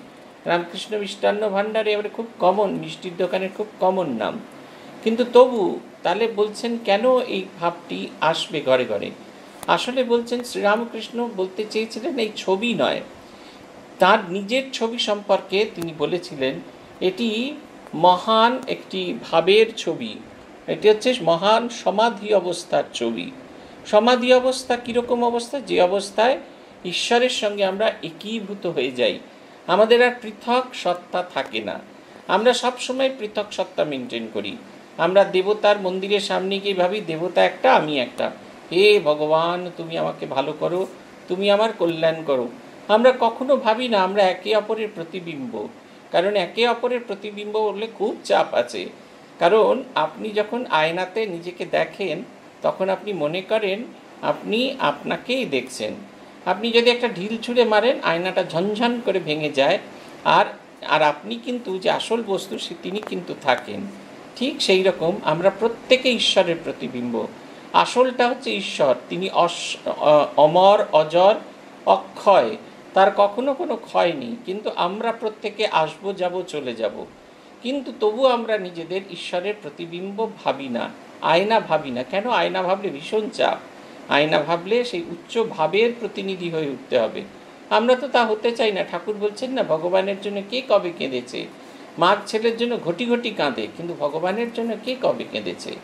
রামকৃষ্ণ মিষ্টান্ন ভাণ্ডারে এবারে খুব কমন, মিষ্টির দোকানের খুব কমন নাম। কিন্তু তবু তাহলে বলছেন কেন এই ভাবটি আসবে ঘরে ঘরে? আসলে বলছেন শ্রীরামকৃষ্ণ বলতে চেয়েছিলেন এই ছবি নয়, তার নিজের ছবি সম্পর্কে তিনি বলেছিলেন এটি মহান একটি ভাবের ছবি, এটি হচ্ছে মহান সমাধি অবস্থার ছবি। সমাধি অবস্থা কীরকম অবস্থা? যে অবস্থায় ईश्वर संगे आमरा एकीभूत हो जाई, आमादेर आर पृथक सत्ता थाके ना। आमरा सब समय पृथक सत्ता मेनटेन करी। आमरा देवतार मंदिरेर सामने गिये भाबी देवता एकटा आमी एकटा, हे भगवान तुमी आमाके भालो करो, तुमी आमार कल्याण करो। आमरा कखनो भाबी ना आमरा एके अपरेर प्रतिबिम्ब, कारण एके अपरेर प्रतिबिम्ब बोले खूब चाप आछे। कारण आपनी जखन आयनाते निजेके देखें तखन आपनी मने करें आपनी आपनाकेई देखछेन। आपनी यदि एक ढिल छुड़े मारें आयनाटा झनझन करे भेंगे जाए आर आर आपनी किन्तु जे आसल वस्तु से तिनी किन्तु थाकेन। ठीक सेई रकम आमरा प्रत्येके ईश्वरेर प्रतिबिम्ब। आसलटा हच्छे ईश्वर, तिनी अमर अजर अक्षय, तार कखनो कोनो क्षय नेई। किन्तु आमरा प्रत्येके आसबो जाबो चले जाबो, किन्तु तबु आमरा निजेदेर ईश्वरेर प्रतिबिम्ब भाबी ना, आयना भाबी ना। केन आयना भाबले भीषण चाप, आयना भावले से उच्च भावेर प्रतिनिधि हये उठते हबे। आमरा तो ता होते चाइ ना। ठाकुर बोलछेन ना, भगवानेर जोन्नो के कबे केंदेछे? मार छेलेर जोन्नो घटी घटी काँदे, किन्तु भगवानेर जोन्नो के कबे केंदेछे?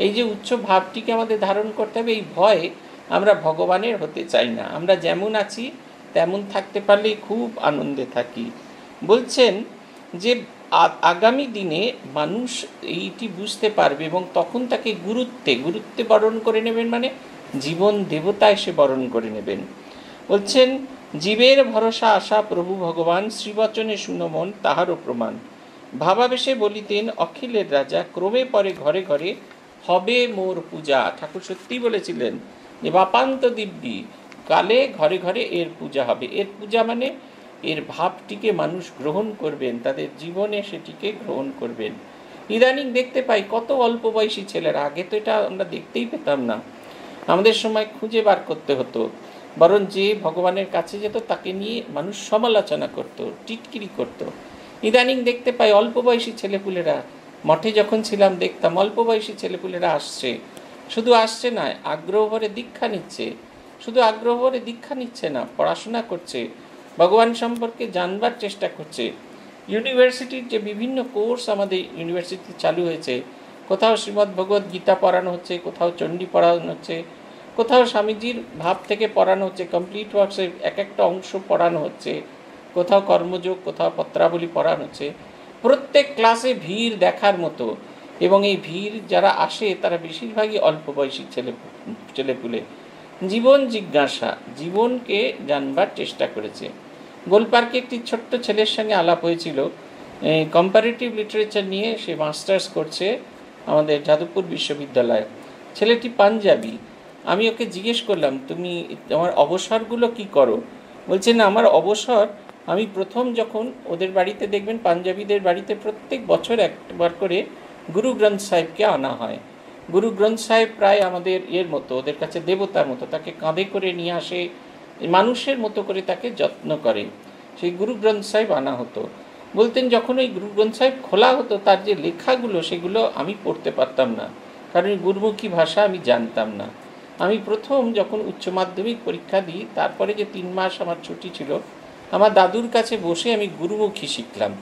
एई जे उच्च भावटिके आमादेर धारण करते हबे, एई भय आमरा भगवानेर होते चाइ ना। आमरा जेमन आछि तेमन थाकते पारलेई खूब आनंदे थाकि। बोलछेन जे आगामी दिने मानुष एइटी बुझते पारबे एबं तखन ताके गुरुत्वे गुरुत्वे बरण करे नेबेन, माने जीवन देवता एसे बरण करे नेबेन। बोलछेन जीवेर भरोसा आशा प्रभु भगवान श्रीवचने शुनो मन ताहारो प्रमाण। भावावेशे बोलितेन अखिलेर राजा क्रमे परे घरे घरे हबे मोर पूजा। ठाकुर सत्यि बोलेछिलेन जे बापान्त दिव्यी काले घरे घरे एर पूजा हबे। एर पूजा माने एर भावटिके मानुष ग्रहण करबेन, तादेर जीवने सेटिके ग्रहण करबेन। इदानीं देखते पाई कत अल्प बयसी छेलेरा, आगे तो एटा आमरा देखतेई पेताम ना, आमादेर समय खुंजे बार करते हतो। बरं जे भगवानेर काछे जेतो ताके निये मानुष समालोचना करत, टिटकिरी करत। इदानीं देखते पाई अल्प बयसी छेलेपुलेरा, मठे जखन छिलाम देखताम अल्प बयसी छेलेपुलेरा आसछे, शुधु आसछे ना आग्रह भरे दीक्षा निच्छे, शुधु आग्रह भरे दीक्षा निच्छे ना, पढ़ाशोना करछे, भगवान सम्पर्के जानबार चेष्टा करछे। यूनिवर्सिटीर जे विभिन्न कोर्स आमादेर यूनिवर्सिटीते चालू हयेछे, कोथाओ श्रीमद् भगवत गीता पढ़ानो हच्छे, कोथाओ चंडी पढ़ानो हच्छे, कोथाओ स्वामीजीर भाव थेके पढ़ानो हच्छे, कमप्लीट वार्क्सेर एक एकटा अंश पढ़ानो हच्छे, कोथाओ कर्मयोग कोथाओ पत्रावली पढ़ानो हच्छे। प्रत्येक क्लासे भीड़ देखार मतो एबं एई भीड़ जारा आसे तारा बेशिरभागई अल्प बयसी छेले छेलेपुले। जीवन जिज्ञासा, जीवनके जानबार चेष्टा करेछे। गोलपार्के एकटी छोट्ट छेलेर संगे आलाप हयेछिलो कम्पारेटिव लिटारेचार निये, से मास्टार्स करछे आमादेर जादवपुर विश्वविद्यालय। छेलेटी पांजाबी। आमी ओके जिज्ञेस करलाम तुमी आमार अवसरगुलो कि करो? बोलछे ना आमार अवसर आमी प्रथम जखन ओदेर बाड़ीते देखबेन पांजाबीदेर बाड़ीते प्रत्येक बछर एकबार करे गुरु ग्रंथ साहेबके आना हय। गुरु ग्रंथ साहेब प्राय आमादेर एर मतो ओदेर काछे देवतार मतो, ताके काँधे करे निये आसे, मानुषेर मतो करे ताके जत्न करे, सेई गुरु ग्रंथ साहेब आना हतो। बोलतें जखन ओई गुरु ग्रंथ साहेब खोला हतो तार जे लेखागुलो सेगुलो आमी पढ़ते पारताम ना, कारण गुरुमुखी भाषा आमी जानताम ना। आमी प्रथम जखन उच्च माध्यमिक परीक्षा दी तारपरे जे तीन मास आमार छुटी छिलो आमार दादुर काछे बसे आमी गुरुमुखी शिखलाम।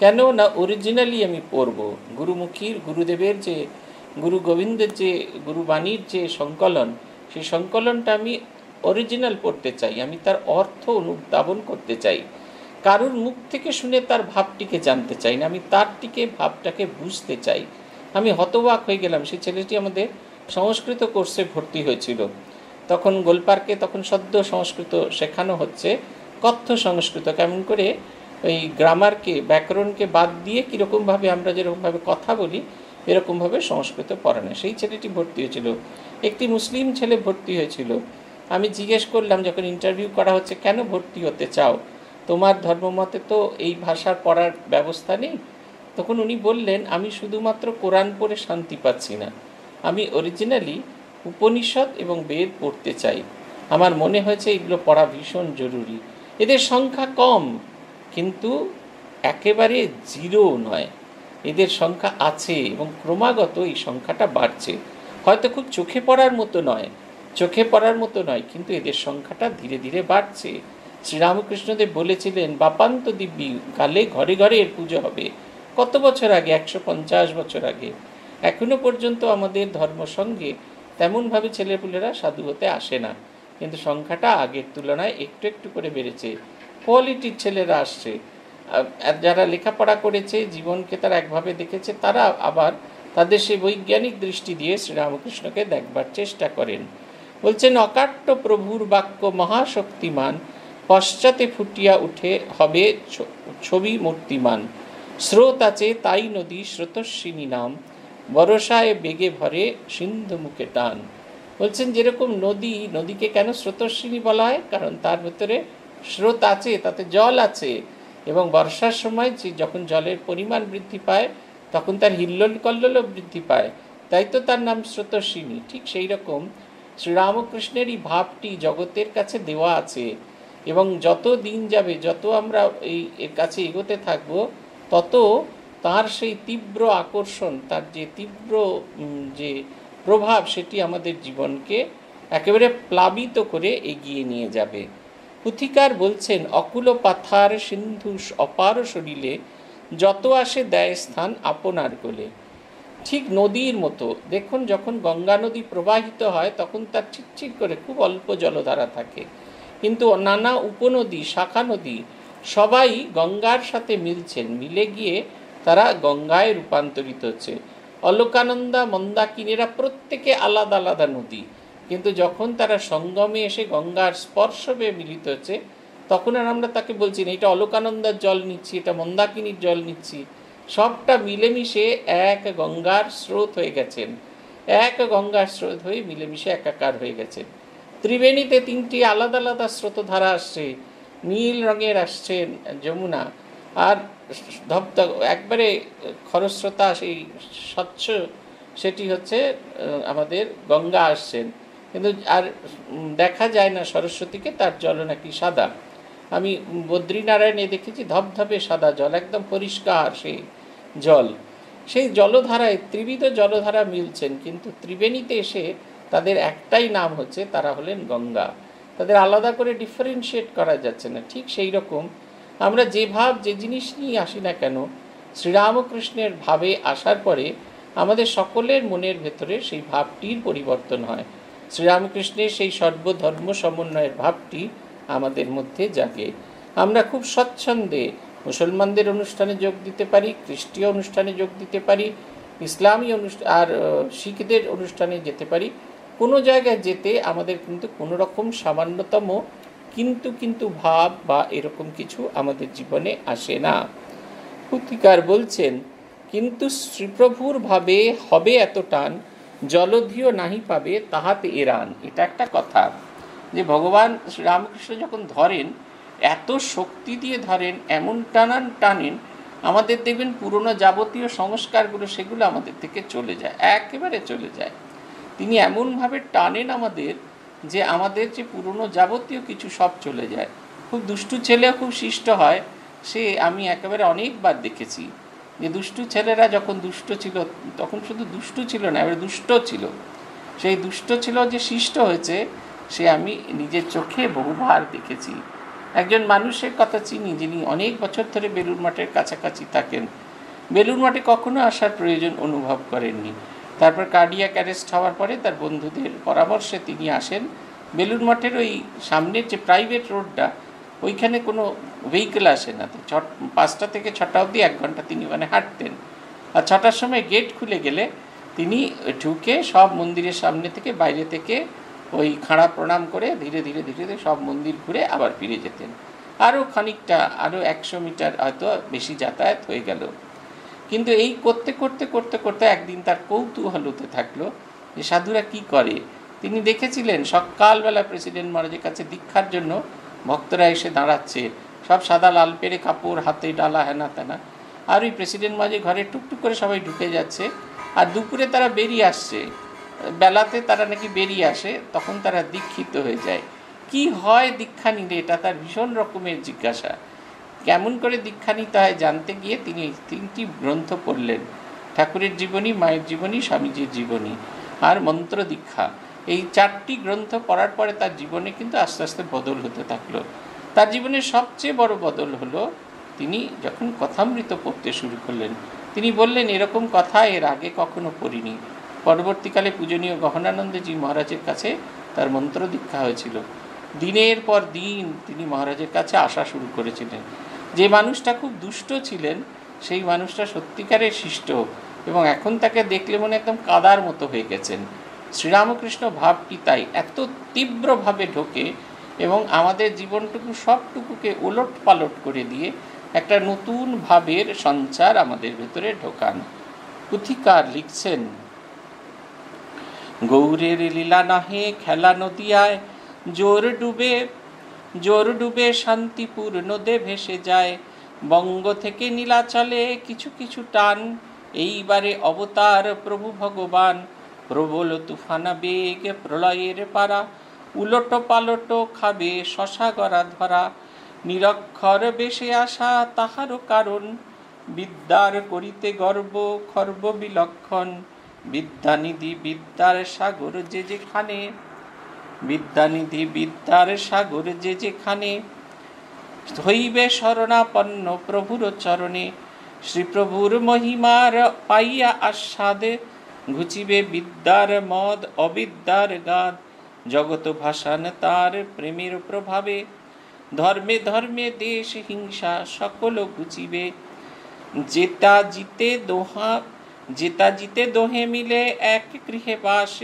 केनो ना ओरिजिनाली आमी पढ़बो गुरुमुखीर, गुरुदेवेर जे गुरु गोविंदेर जे गुरुबाणीर जे संकलन, सेई संकलनटा आमी ओरिजिनाल पढ़ते चाई, आमी तार अर्थ अनुधाबन करते चाई। कारुर मुख थेके शुने तार भावटिके जानते चाई ना, आमी तारटिके भावटाके बुझते चाई। आमी हतबाक हये गेलाम। सेई छेलेटी आमादेर संस्कृत कोर्से भर्ती हयेछिलो, तखन गोलपार्के तखन सद्य संस्कृत शेखानो हच्छे, कथ्य संस्कृत केमन करे ओई ग्रामारके व्याकरणके बाद दिये किरकम भावे आमरा जेरकम भावे कथा बोली एरकम भावे संस्कृत पढ़ानो। सेई छेलेटी भर्ती हयेछिलो। एकटी मुस्लिम छेले भर्ती हयेछिलो। आमी जिज्ञेस करलाम जखन इंटरव्यू करा हच्छे केन भर्ती होते चाओ, তোমার ধর্মমতে তো এই ভাষার পড়ার ব্যবস্থা নেই? তখন উনি বললেন আমি শুধুমাত্র কোরআন পড়ে শান্তি পাচ্ছি না, আমি অরিজিনালি উপনিষদ এবং বেদ পড়তে চাই। আমার মনে হয়েছে এগুলো পড়া ভীষণ জরুরি। এদের সংখ্যা কম কিন্তু একেবারে জিরো নয়, এদের সংখ্যা আছে এবং ক্রমাগত এই সংখ্যাটা বাড়ছে। হয়তো খুব চোখে পড়ার মতো নয়, চোখে পড়ার মতো নয় কিন্তু এদের সংখ্যাটা ধীরে ধীরে বাড়ছে। श्री रामकृष्णदेव बोलेछिलेन बापान्त दिव्यी काले घरे घरे एर पूजा हबे। कत बछर आगे, एकशो पंचाश बछर आगे। एखोनो पर्यन्त आमादेर धर्म संगे तेमन भावे छेलेपुलेरा साधु होते आसे ना, किन्तु संख्याटा आगेर तुलनाय एकटू एकटू करे बेड़ेछे। क्वालिटिर छेलेरा आसछे, जारा लेखापड़ा करेछे जीवनके तारा एकभावे देखेछे, तारा आबार तादेर सेई वैज्ञानिक दृष्टि दिये श्रीरामकृष्णके देखबार चेष्टा करेन। बोलछेन अकाट्य प्रभुर वाक्य महाशक्तिमान, पश्चाते फुटिया उठे हबे छवि मूर्तिमान। स्रोत आछे ताई नदी स्रोतस्विनी नाम, बरसाय बेगे भरे सिंधु मुखे टान। बोलछेन जेरकम नदी, नदी के केन स्रोतस्विनी बला हय, कारण तार भितरे स्रोत आछे, ताते जल आछे एबं बर्षार समय जखन जलेर परिमाण बृद्धि पाय तखन तार हिल्लोल कल्लोलও बृद्धि पाय, ताई तो तार नाम स्रोतस्विनी। ठीक सेई रकम श्रीरामकृष्णেরই ভাবটি জগতের কাছে দেওয়া আছে এবং যত দিন যাবে যত আমরা এর কাছে এগোতে থাকব তত তার সেই তীব্র আকর্ষণ, তার যে তীব্র যে প্রভাব সেটি আমাদের জীবনকে একেবারে প্লাবিত করে এগিয়ে নিয়ে যাবে। পুথিকার বলছেন অকুল পাথার সিন্ধু অপার শরীরে, যত আসে দেয় স্থান আপনার কোলে। ঠিক নদীর মতো দেখুন, যখন গঙ্গা নদী প্রবাহিত হয় তখন তার চিটচিট করে খুব অল্প জলধারা থাকে, কিন্তু নানা উপনদী শাখা নদী সবাই গঙ্গার সাথে মিলছেন, মিলে গিয়ে তারা গঙ্গায় রূপান্তরিত হচ্ছে। অলকানন্দা মন্দাকিনীরা প্রত্যেকে আলাদা আলাদা নদী, কিন্তু যখন তারা সঙ্গমে এসে গঙ্গার স্পর্শে মিলিত হচ্ছে তখন আর আমরা তাকে বলছি না এটা অলকানন্দার জল নিচ্ছি, এটা মন্দাকিনীর জল নিচ্ছি, সবটা মিলেমিশে এক গঙ্গার স্রোত হয়ে গেছেন, এক গঙ্গার স্রোত হয়ে মিলেমিশে একাকার হয়ে গেছেন। ত্রিবেণীতে তিনটি আলাদা আলাদা স্রোতধারা আসছে, নীল রঙের আসছে যমুনা, আর ধবধব একবারে খরস্রোতা সেই স্বচ্ছ সেটি হচ্ছে আমাদের গঙ্গা আসছেন, কিন্তু আর দেখা যায় না সরস্বতীকে, তার জল নাকি সাদা। আমি বদ্রীনারায়ণে দেখেছি ধবধবে সাদা জল, একদম পরিষ্কার সেই জল। সেই জলধারায় ত্রিবিধ জলধারা মিলছেন, কিন্তু ত্রিবেণীতে এসে তাদের একটাই নাম হচ্ছে, তারা হলেন গঙ্গা, তাদের আলাদা করে ডিফারেন্সিয়েট করা যাচ্ছে না। ঠিক সেই রকম আমরা যে ভাব যে জিনিস নিয়ে আসি না কেন, শ্রীরামকৃষ্ণের ভাবে আসার পরে আমাদের সকলের মনের ভেতরে সেই ভাবটির পরিবর্তন হয়, শ্রীরামকৃষ্ণের সেই সর্বধর্ম সমন্বয়ের ভাবটি আমাদের মধ্যে জাগে। আমরা খুব স্বচ্ছন্দে মুসলমানদের অনুষ্ঠানে যোগ দিতে পারি, খ্রিস্টীয় অনুষ্ঠানে যোগ দিতে পারি, ইসলামী অনুষ্ঠান আর শিখদের অনুষ্ঠানে যেতে পারি। কোনো জায়গায় যেতে আমাদের কিন্তু কোনো রকম সামান্যতম কিন্তু কিন্তু ভাব বা এরকম কিছু আমাদের জীবনে আসে না। পুথিকার বলছেন কিন্তু শ্রীপ্রভুর ভাবে হবে এত টান, জলধিও নাহি পাবে তাহাতে এরান। এটা একটা কথা যে ভগবান শ্রীরামকৃষ্ণ যখন ধরেন এত শক্তি দিয়ে ধরেন, এমন টানান টানেন আমাদের, দেখবেন পুরনো যাবতীয় সংস্কারগুলো সেগুলো আমাদের থেকে চলে যায়, একেবারে চলে যায়। তিনি এমনভাবে টানেন আমাদের যে আমাদের যে পুরনো যাবতীয় কিছু সব চলে যায়। খুব দুষ্টু ছেলেও খুব শিষ্ট হয়, সে আমি একেবারে অনেকবার দেখেছি যে দুষ্টু ছেলেরা যখন দুষ্ট ছিল তখন শুধু দুষ্টু ছিল না, এবার দুষ্ট ছিল, সেই দুষ্ট ছিল যে শিষ্ট হয়েছে সে আমি নিজের চোখে বহুবার দেখেছি। একজন মানুষের কথা চিনি যিনি অনেক বছর ধরে বেলুর মাঠের কাছাকাছি থাকেন, বেলুর মাঠে কখনো আসার প্রয়োজন অনুভব করেননি, তারপর কার্ডিয়াক অ্যারেস্ট হওয়ার পরে তার বন্ধুদের পরামর্শে তিনি আসেন। বেলুর মাঠের ওই সামনের যে প্রাইভেট রোডটা ওইখানে কোনো ভেহিকেল আসে না, ছ পাঁচটা থেকে ছটা অবধি এক ঘন্টা তিনি ওখানে হাঁটতেন, আর ছটার সময় গেট খুলে গেলে তিনি ঢুকে সব মন্দিরের সামনে থেকে বাইরে থেকে ওই খাড়া প্রণাম করে ধীরে ধীরে ধীরে ধীরে সব মন্দির ঘুরে আবার ফিরে যেতেন। আরও খানিকটা আরও একশো মিটার হয়তো বেশি যাতায়াত হয়ে গেল, কিন্তু এই করতে করতে করতে করতে একদিন তার কৌতূহল হতে থাকলো যে সাধুরা কি করে। তিনি দেখেছিলেন সকালবেলা প্রেসিডেন্ট মহারাজের কাছে দীক্ষার জন্য ভক্তরা এসে দাঁড়াচ্ছে, সব সাদা লাল পেরে কাপড়, হাতে ডালা, হেনা তেনা, আর ওই প্রেসিডেন্ট মহারাজের ঘরে টুকটুক করে সবাই ঢুকে যাচ্ছে, আর দুপুরে তারা বেরিয়ে আসছে, বেলাতে তারা নাকি বেরিয়ে আসে, তখন তারা দীক্ষিত হয়ে যায়। কি হয় দীক্ষা নিলে, এটা তার ভীষণ রকমের জিজ্ঞাসা। কেমন করে দীক্ষা নিতে হয় জানতে গিয়ে তিনি তিনটি গ্রন্থ পড়লেন, ঠাকুরের জীবনী, মায়ের জীবনী, স্বামীজির জীবনী আর মন্ত্র দীক্ষা। এই চারটি গ্রন্থ পড়ার পরে তার জীবনে কিন্তু আস্তে আস্তে বদল হতে থাকলো। তার জীবনের সবচেয়ে বড় বদল হলো তিনি যখন কথামৃত পড়তে শুরু করলেন। তিনি বললেন এরকম কথা এর আগে কখনো পড়িনি, परवर्तीकाले पूजनीय गहनानंदजी महाराजेर काछे तार मंत्र दीक्षा हयेछिल। दिनेर पर दिन तिनि महाराजेर काछे आसा शुरू करेछिलेन। जे मानुषटा खूब दुष्ट छिलेन सेई मानुषटा सत्यिकारे शिष्ट एबं एखन ताके देखले मने एकदम कादार मतो हये गेछेन। श्रीरामकृष्ण भावटी ताई एत तीव्र भावे ढोके एबं आमादेर जीवनटुकु सबटुकुके ओलट पालट करे दिए एकटा नतून भावेर संचार आमादेर भितरे ढोकान। पुथिकार लिखछेन गौरेर लीला नहे खेला नदियाय जोर डूबे जोर डूबे शांतिपुर नदे भेसे जाए बंग थेके नीलाचले किछु किछु टान एइबारे अवतार प्रभु भगवान प्रबल तुफाना बेग प्रलयेर पारा उलटो पालटो खाबे शशा गरा धरा निरक्षर बेशे आशा ताहारो कारण विद्यार करिते गर्व खर्व विलक्षण विद्यानिधि विद्यार सागर जे जेखाने विद्यानिधि विद्यार सागर जे जेखाने हईबे शरणापन्न प्रभुर चरणे श्रीप्रभुर महिमार पाइया आस्वादे घुचिबे विद्यार मद अविद्यार गाद जगत भाषान तार प्रेमेर प्रभावे धर्मे धर्मे देश हिंसा सकल घुचिबे जेता जीते दोहा जेता जीते दोहे मिले एक गृहे बास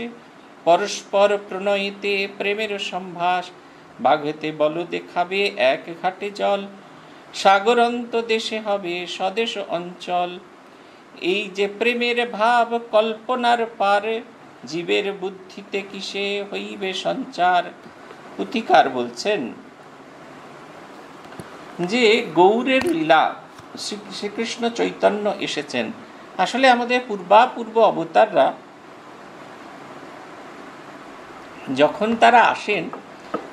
परस्पर प्रणयते प्रेमेर सम्भास बाघेते बल देखाबे एक घाटे जल सागरान्त देशे हबे स्वदेश अंचल এই যে প্রেমের ভাব কল্পনার পার জীবের বুদ্ধিতে কিসে হইবে সঞ্চার। পুথিকার বলছেন যে গৌরের লীলা শ্রীকৃষ্ণ চৈতন্য এসেছেন। আসলে আমাদের পূর্বাপূর্ব অবতাররা যখন তারা আসেন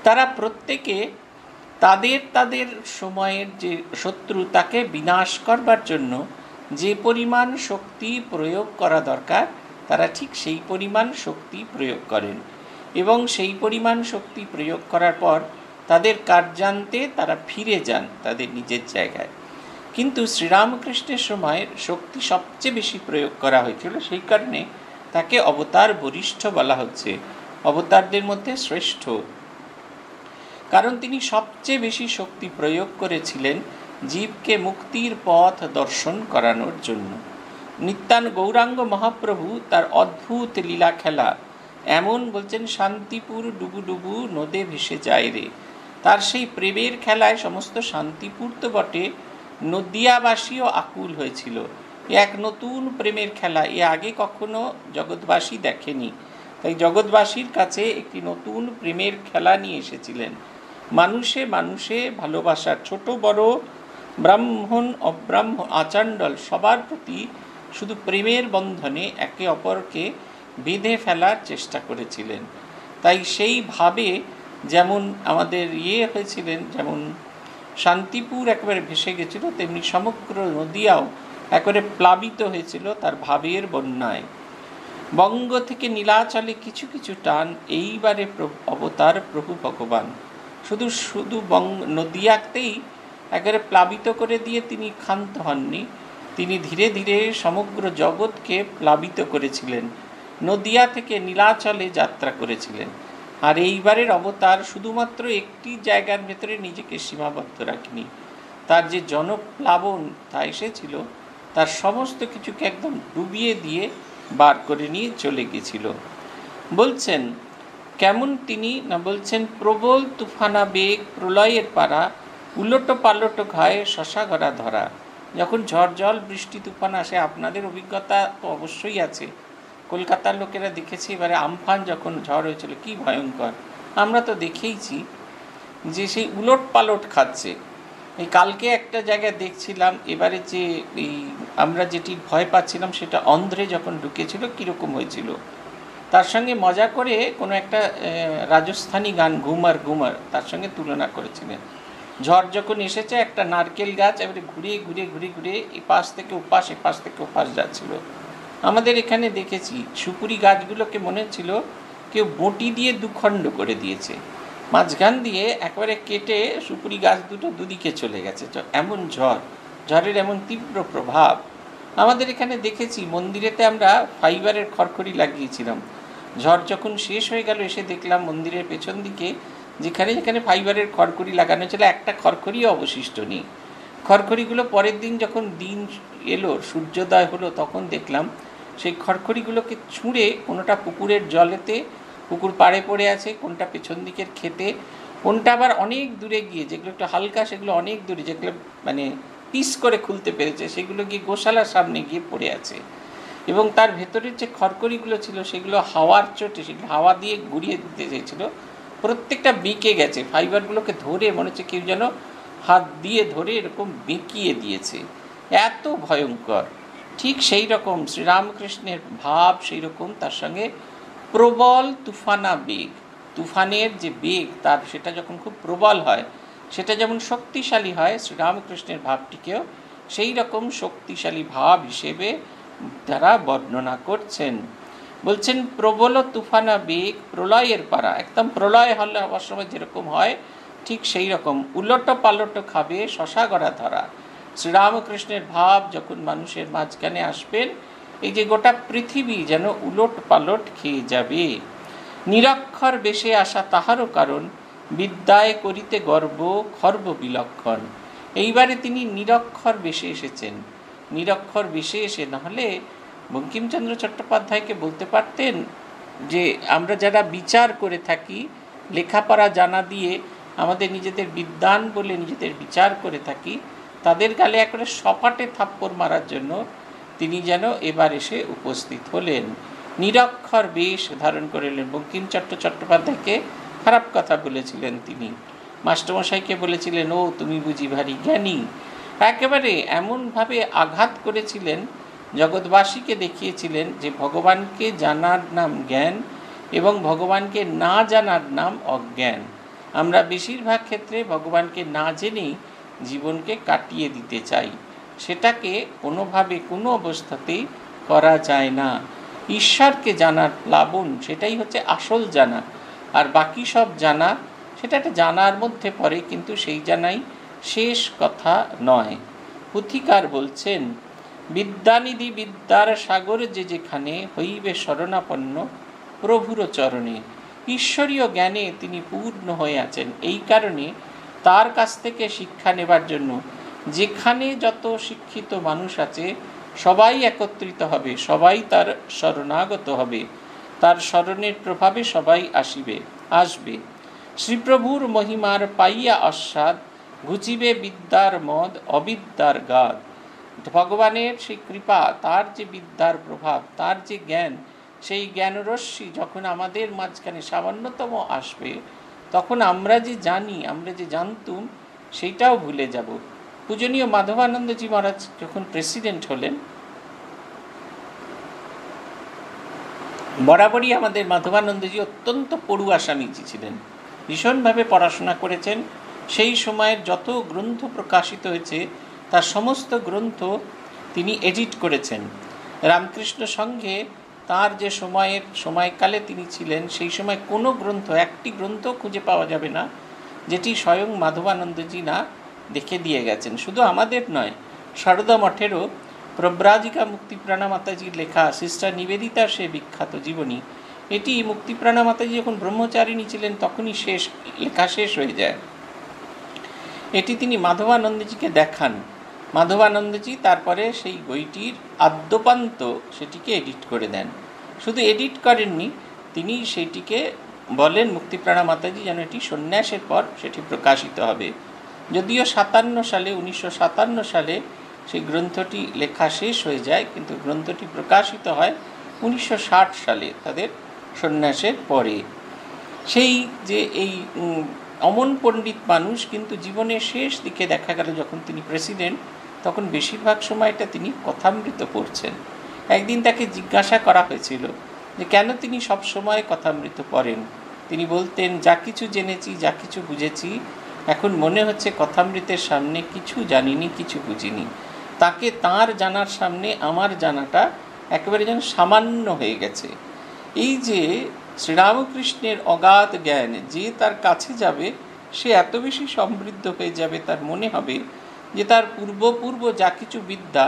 তারা প্রত্যেকে তাদের তাদের সময়ের যে শত্রু তাকে বিনাশ করবার জন্য যে পরিমাণ শক্তি প্রয়োগ করা দরকার তারা ঠিক সেই পরিমাণ শক্তি প্রয়োগ করেন এবং সেই পরিমাণ শক্তি প্রয়োগ করার পর তাদের কার্যান্তে তারা ফিরে যান তাদের নিজের জায়গায়। কিন্তু শ্রীরামকৃষ্ণের সময় শক্তি সবচেয়ে বেশি প্রয়োগ করা হয়েছিল, সেই কারণে তাকে অবতার বরিষ্ঠ বলা হচ্ছে, অবতারদের মধ্যে শ্রেষ্ঠ, কারণ তিনি সবচেয়ে বেশি শক্তি প্রয়োগ করেছিলেন जीव के मुक्तिर पथ दर्शन करानोर जन्य। नित्यान गौरांग महाप्रभु तार अद्भुत लीला खेला एमन बोलছেন शांतिपुर डुबु डुबु नदे भेसे जाए रे। तार सेई प्रेमेर खेलाय समस्त शांतिपुर तो बटे नदियाबासीओ आकुल हयेछिल। एक नतून प्रेमेर खेला ए आगे कखनो जगतबासी देखेनि, ताई जगतबासीर काछे एकटी नतून प्रेमेर खेला निये एसेछिलेन। मानुषे मानुषे भालोबासा छोटो बड़ो ब्राह्मण अब्राह्मण आचांडल सबार प्रति शुधु प्रेमेर बंधने एके अपरके बेधे फेलार चेष्टा करेछिलेन। ताई सेई भावे जेमन आमादेर ये हयेछिलेन, जेमन शांतिपुर एकेबारे भेसे गेछिलो तेमनि समग्र नदियाओ एकेबारे प्लाबित हयेछिलो तार भावेर बन्याय। बंग थेके नीलाचले किछु किछु टान एइबारे अवतार प्रभु भगवान शुधु शुधु बंग नदियातेई एकेबारे प्लावित करे दिए तिनी क्षांत हननि, तिनी धीरे धीरे समग्र जगत के प्लावित करेछिलेन। नदिया थेके नीलाचले यात्रा करेछिलेन। आर एइबारेर अवतार शुधुमात्र एकटी जायगार भितरे निजेके सीमाबद्ध राखेनि, तार जे जनप्लावन ता एसेछिलो तार समस्त किछुके एकदम डुबिये दिए बार करे निये चले गेछिलो। बोलছেন কেমন তিনি না, বলছেন প্রবল তুফানা বেগ প্রলয়ের পারা উলটো পালটো ঘায়ে শশা গড়া ধরা। যখন ঝড় জল বৃষ্টি তুফান আসে, আপনাদের অভিজ্ঞতা তো অবশ্যই আছে, কলকাতার লোকেরা দেখেছি এবারে আমফান যখন ঝড় হয়েছিল কি ভয়ঙ্কর, আমরা তো দেখেইছি যে সেই উলট পালট খাচ্ছে। এই কালকে একটা জায়গায় দেখছিলাম এবারে যে এই আমরা যেটি ভয় পাচ্ছিলাম সেটা অন্ধ্রে যখন ঢুকেছিল কীরকম হয়েছিল। তার সঙ্গে মজা করে কোনো একটা রাজস্থানী গান ঘুমার ঘুমার তার সঙ্গে তুলনা করেছিলেন। ঝড় যখন এসেছে একটা নারকেল গাছ এবারে ঘুরিয়ে ঘুরিয়ে ঘুরিয়ে ঘুরিয়ে এপাশ থেকে ওপাশ এপাশ থেকে ওপাশ যাচ্ছিল। আমাদের এখানে দেখেছি সুপুরি গাছগুলোকে মনে হচ্ছিল কেউ বঁটি দিয়ে দুখণ্ড করে দিয়েছে, মাঝখান দিয়ে একবারে কেটে সুপুরি গাছ দুটো দুদিকে চলে গেছে। এমন ঝড়, ঝড়ের এমন তীব্র প্রভাব। आमादेर एखाने देखेछि मंदिरेते आमरा फाइबारेर खड़खड़ी लागिएछिलाम। झड़ जखन शेष हये गेल एसे देखलाम मंदिरेर पेछन दिके जेखाने जेखाने फाइबारेर खड़खड़ी लागानो छिलो एकटा खड़खड़िओ अवशिष्ट नेই। खड़खड़िগুলো परेर दिन जखन दिन एलो सूर्योदय हलो तखन देखलाम सेই खड़खड़िগুলোকে छुঁড়ে कोनोटा पुकुरेर जलेते पुकुर पाड़े पड़े आछे, कोनटा पेछन दिकेर खेते, कोनटा आबार अनेक दूरे गिये जेगुलो एकटु हालका सेगुलो अनेक दूरे जेगुलो माने পিস করে খুলতে পেরেছে সেগুলো গিয়ে গোশালার সামনে গিয়ে পড়ে আছে এবং তার ভেতরের যে খড়কড়িগুলো ছিল সেগুলো হাওয়ার চোটে সেগুলো হাওয়া দিয়ে ঘুরিয়ে দিতে চেয়েছিল, প্রত্যেকটা বেঁকে গেছে। ফাইবারগুলোকে ধরে মনে হচ্ছে কেউ যেন হাত দিয়ে ধরে এরকম বেঁকিয়ে দিয়েছে, এত ভয়ঙ্কর। ঠিক সেই রকম শ্রীরামকৃষ্ণের ভাব সেই রকম, তার সঙ্গে প্রবল তুফানা বেগ, তুফানের যে বেগ তার সেটা যখন খুব প্রবল হয় সেটা যেমন শক্তিশালী হয়, শ্রীরামকৃষ্ণের ভাবটিকেও সেই রকম শক্তিশালী ভাব হিসেবে তারা বর্ণনা করছেন। বলছেন প্রবল তুফানা বেগ প্রলয়ের পারা, একদম প্রলয় হলে হওয়ার সময় যেরকম হয় ঠিক সেই রকম, উলটো পালটো খাবে শশা গড়া ধরা। শ্রীরামকৃষ্ণের ভাব যখন মানুষের মাঝখানে আসবেন এই যে গোটা পৃথিবী যেন উলট পালট খেয়ে যাবে। নিরক্ষর বেশে আসা তাহারও কারণ, বিদ্যায় করিতে গর্ব খর্ব বিলক্ষণ। এইবারে তিনি নিরক্ষর বেশে এসেছেন, নিরক্ষর বেশে এসে নাহলে বঙ্কিমচন্দ্র চট্টোপাধ্যায়কে বলতে পারতেন যে আমরা যারা বিচার করে থাকি, লেখাপড়া জানা দিয়ে আমাদের নিজেদের বিদ্বান বলে নিজেদের বিচার করে থাকি, তাদের গালে একেবারে সপাটে থাপ্পড় মারার জন্য তিনি যেন এবার এসে উপস্থিত হলেন। নিরক্ষর বেশ ধারণ করলেন। বঙ্কিমচন্দ্র চট্টোপাধ্যায়কে খারাপ কথা বলেছিলেন তিনি, মাস্টারমশাইকে বলেছিলেন ও তুমি বুঝি ভারী জ্ঞানী। একেবারে এমনভাবে আঘাত করেছিলেন, জগৎবাসীকে দেখিয়েছিলেন যে ভগবানকে জানার নাম জ্ঞান এবং ভগবানকে না জানার নাম অজ্ঞান। আমরা বেশিরভাগ ক্ষেত্রে ভগবানকে না জেনেই জীবনকে কাটিয়ে দিতে চাই, সেটাকে কোনোভাবে কোনো অবস্থাতেই করা যায় না। ঈশ্বরকে জানার প্লাবন সেটাই হচ্ছে আসল জানা, আর বাকি সব জানা সেটা একটা জানার মধ্যে পড়ে, কিন্তু সেই জানাই শেষ কথা নয়। পুথিকার বলছেন বিদ্যানিধি বিদ্যার সাগর যে যেখানে হইবে শরণাপন্ন প্রভুর চরণে। ঈশ্বরীয় জ্ঞানে তিনি পূর্ণ হয়ে আছেন, এই কারণে তার কাছ থেকে শিক্ষা নেবার জন্য যেখানে যত শিক্ষিত মানুষ আছে সবাই একত্রিত হবে, সবাই তার শরণাগত হবে, তার স্মরণের প্রভাবে সবাই আসিবে আসবে। শ্রীপ্রভুর মহিমার পাইয়া আস্বাদ ঘুচিবে বিদ্যার মদ অবিদ্যার গাদ। ভগবানের সেই কৃপা, তার যে বিদ্যার প্রভাব, তার যে জ্ঞান, সেই জ্ঞানরশ্মি যখন আমাদের মাঝখানে সামান্যতম আসবে তখন আমরা যে জানি, আমরা যে জানতুম সেইটাও ভুলে যাব। পূজনীয় মাধবানন্দজি মহারাজ যখন প্রেসিডেন্ট হলেন, বরাবরই আমাদের মাধবানন্দজি অত্যন্ত পড়ুয়া স্বামীজি ছিলেন, ভীষণভাবে পড়াশোনা করেছেন। সেই সময়ের যত গ্রন্থ প্রকাশিত হয়েছে তার সমস্ত গ্রন্থ তিনি এডিট করেছেন। রামকৃষ্ণ সঙ্গে তার যে সময়ের সময়কালে তিনি ছিলেন সেই সময় কোনো গ্রন্থ, একটি গ্রন্থ খুঁজে পাওয়া যাবে না যেটি স্বয়ং মাধবানন্দজি না দেখে দিয়ে গেছেন। শুধু আমাদের নয়, সারদা মঠেরও প্রব্রাজিকা মুক্তিপ্রাণা মাতাজির লেখা সিস্টার নিবেদিতার সে বিখ্যাত জীবনী, এটি মুক্তিপ্রাণা মাতাজি যখন ব্রহ্মচারিণী ছিলেন তখনই শেষ লেখা শেষ হয়ে যায়। এটি তিনি মাধবানন্দজিকে দেখান, মাধবানন্দজি তারপরে সেই বইটির আদ্যপান্ত সেটিকে এডিট করে দেন। শুধু এডিট করেননি, তিনি সেটিকে বলেন মুক্তিপ্রাণা মাতাজি যেন এটি সন্ন্যাসের পর সেটি প্রকাশিত হবে। যদিও সাতান্ন সালে উনিশশো সাতান্ন সালে সেই গ্রন্থটি লেখা শেষ হয়ে যায়, কিন্তু গ্রন্থটি প্রকাশিত হয় উনিশশো ষাট সালে তাদের সন্ন্যাসের পরে। সেই যে এই অমন পণ্ডিত মানুষ, কিন্তু জীবনের শেষ দিকে দেখা গেল যখন তিনি প্রেসিডেন্ট তখন বেশিরভাগ সময়টা তিনি কথামৃত পড়ছেন। একদিন তাকে জিজ্ঞাসা করা হয়েছিল যে কেন তিনি সবসময় কথামৃত পড়েন। তিনি বলতেন যা কিছু জেনেছি, যা কিছু বুঝেছি, এখন মনে হচ্ছে কথামৃতের সামনে কিছু জানিনি, কিছু বুঝিনি। তাকে তার জানার সামনে আমার জানাটা একেবারে যেন সামান্য হয়ে গেছে। এই যে শ্রীরামকৃষ্ণের অগাধ জ্ঞান, যে তার কাছে যাবে সে এত বেশি সমৃদ্ধ হয়ে যাবে, তার মনে হবে যে তার পূর্বপূর্ব যা কিছু বিদ্যা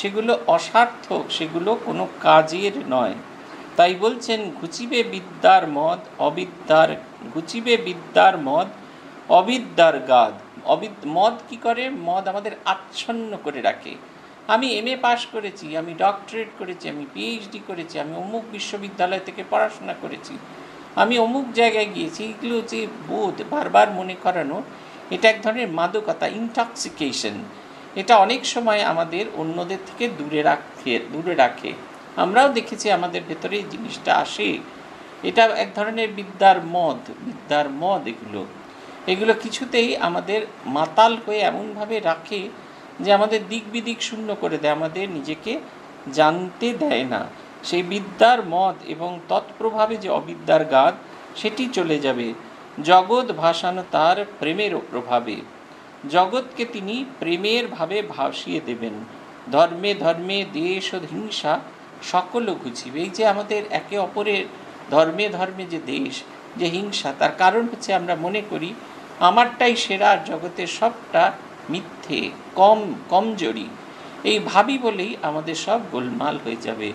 সেগুলো অসার্থক, সেগুলো কোনো কাজের নয়। তাই বলছেন, ঘুচিবে বিদ্যার মদ অবিদ্যার, ঘুচিবে বিদ্যার মদ অবিদ্যার গাদ। অবিদ মদ কী করে? মদ আমাদের আচ্ছন্ন করে রাখে। আমি এম এ পাশ করেছি, আমি ডক্টরেট করেছি, আমি পিএইচডি করেছি, আমি অমুক বিশ্ববিদ্যালয় থেকে পড়াশোনা করেছি, আমি অমুক জায়গায় গিয়েছি, এগুলো যে বোধ বারবার মনে করানো, এটা এক ধরনের মাদকতা, ইনটক্সিকেশন। এটা অনেক সময় আমাদের অন্যদের থেকে দূরে রাখে দূরে রাখে আমরাও দেখেছি আমাদের ভেতরে এই জিনিসটা আসে। এটা এক ধরনের বিদ্যার মদ, বিদ্যার মদ। এগুলো এগুলো কিছুতেই আমাদের মাতাল হয়ে এমনভাবে রাখে যে আমাদের দিক বিদিক শূন্য করে দেয়, আমাদের নিজেকে জানতে দেয় না। সেই বিদ্যার মদ এবং তৎপ্রভাবে যে অবিদ্যার গাদ, সেটি চলে যাবে। জগৎ ভাসানো তার প্রেমের প্রভাবে, জগৎকে তিনি প্রেমের ভাবে ভাসিয়ে দেবেন। ধর্মে ধর্মে দেশ ও হিংসা সকল ঘুচিবে। এই যে আমাদের একে অপরের ধর্মে ধর্মে যে দেশ, যে হিংসা, তার কারণ হচ্ছে আমরা মনে করি আমারটাই সেরা, জগতের সবটা মিথ্যে, কম কমজোরি। এই ভাবি বলেই আমাদের সব গোলমাল হয়ে যাবে।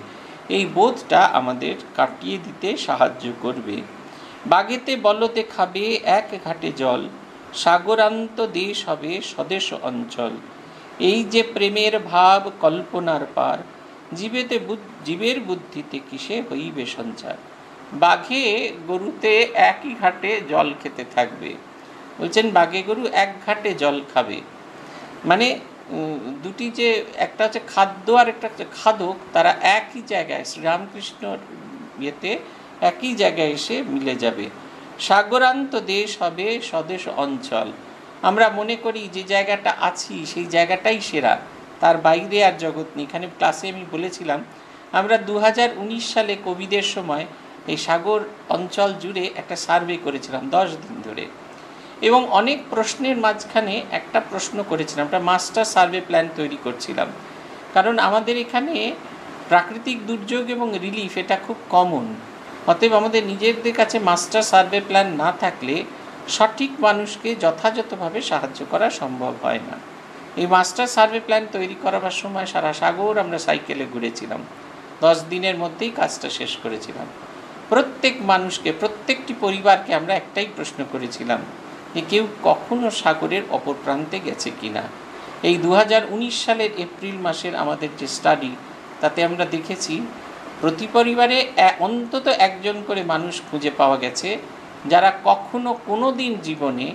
এই বোধটা আমাদের কাটিয়ে দিতে সাহায্য করবে। বাগেতে বলতে খাবে এক ঘাটে জল, সাগরান্ত দেশ হবে স্বদেশ অঞ্চল। এই যে প্রেমের ভাব কল্পনার পার, জীবেতে জীবের বুদ্ধিতে কিসে হইবে সঞ্চার। বাঘে গরুতে একই ঘাটে জল খেতে থাকবে। বলছেন বাঘে গরু এক ঘাটে জল খাবে, মানে দুটি যে, একটা হচ্ছে খাদ্য আর একটা হচ্ছে খাদক, তারা একই জায়গায় শ্রীরামকৃষ্ণ ইয়েতে একই জায়গায় এসে মিলে যাবে। সাগরান্ত দেশ হবে স্বদেশ অঞ্চল। আমরা মনে করি যে জায়গাটা আছি সেই জায়গাটাই সেরা, তার বাইরে আর জগৎ নেই। এখানে ক্লাসে আমি বলেছিলাম আমরা দু হাজার উনিশ সালে কোভিডের সময় এই সাগর অঞ্চল জুড়ে একটা সার্ভে করেছিলাম দশ দিন ধরে, এবং অনেক প্রশ্নের মাঝখানে একটা প্রশ্ন করেছিলাম, একটা মাস্টার সার্ভে প্ল্যান তৈরি করছিলাম। কারণ আমাদের এখানে প্রাকৃতিক দুর্যোগ এবং রিলিফ এটা খুব কমন, অতএব আমাদের নিজেদের কাছে মাস্টার সার্ভে প্ল্যান না থাকলে সঠিক মানুষকে যথাযথভাবে সাহায্য করা সম্ভব হয় না। এই মাস্টার সার্ভে প্ল্যান তৈরি করাবার সময় সারা সাগর আমরা সাইকেলে ঘুরেছিলাম, দশ দিনের মধ্যেই কাজটা শেষ করেছিলাম। প্রত্যেক মানুষকে, প্রত্যেকটি পরিবারকে আমরা একটাই প্রশ্ন করেছিলাম যে কেউ কখনো সাগরের অপর প্রান্তে গেছে কি না। এই দু হাজার উনিশ সালের এপ্রিল মাসের আমাদের যে স্টাডি, তাতে আমরা দেখেছি প্রতি পরিবারে অন্তত একজন করে মানুষ খুঁজে পাওয়া গেছে যারা কখনো কোনো দিন জীবনে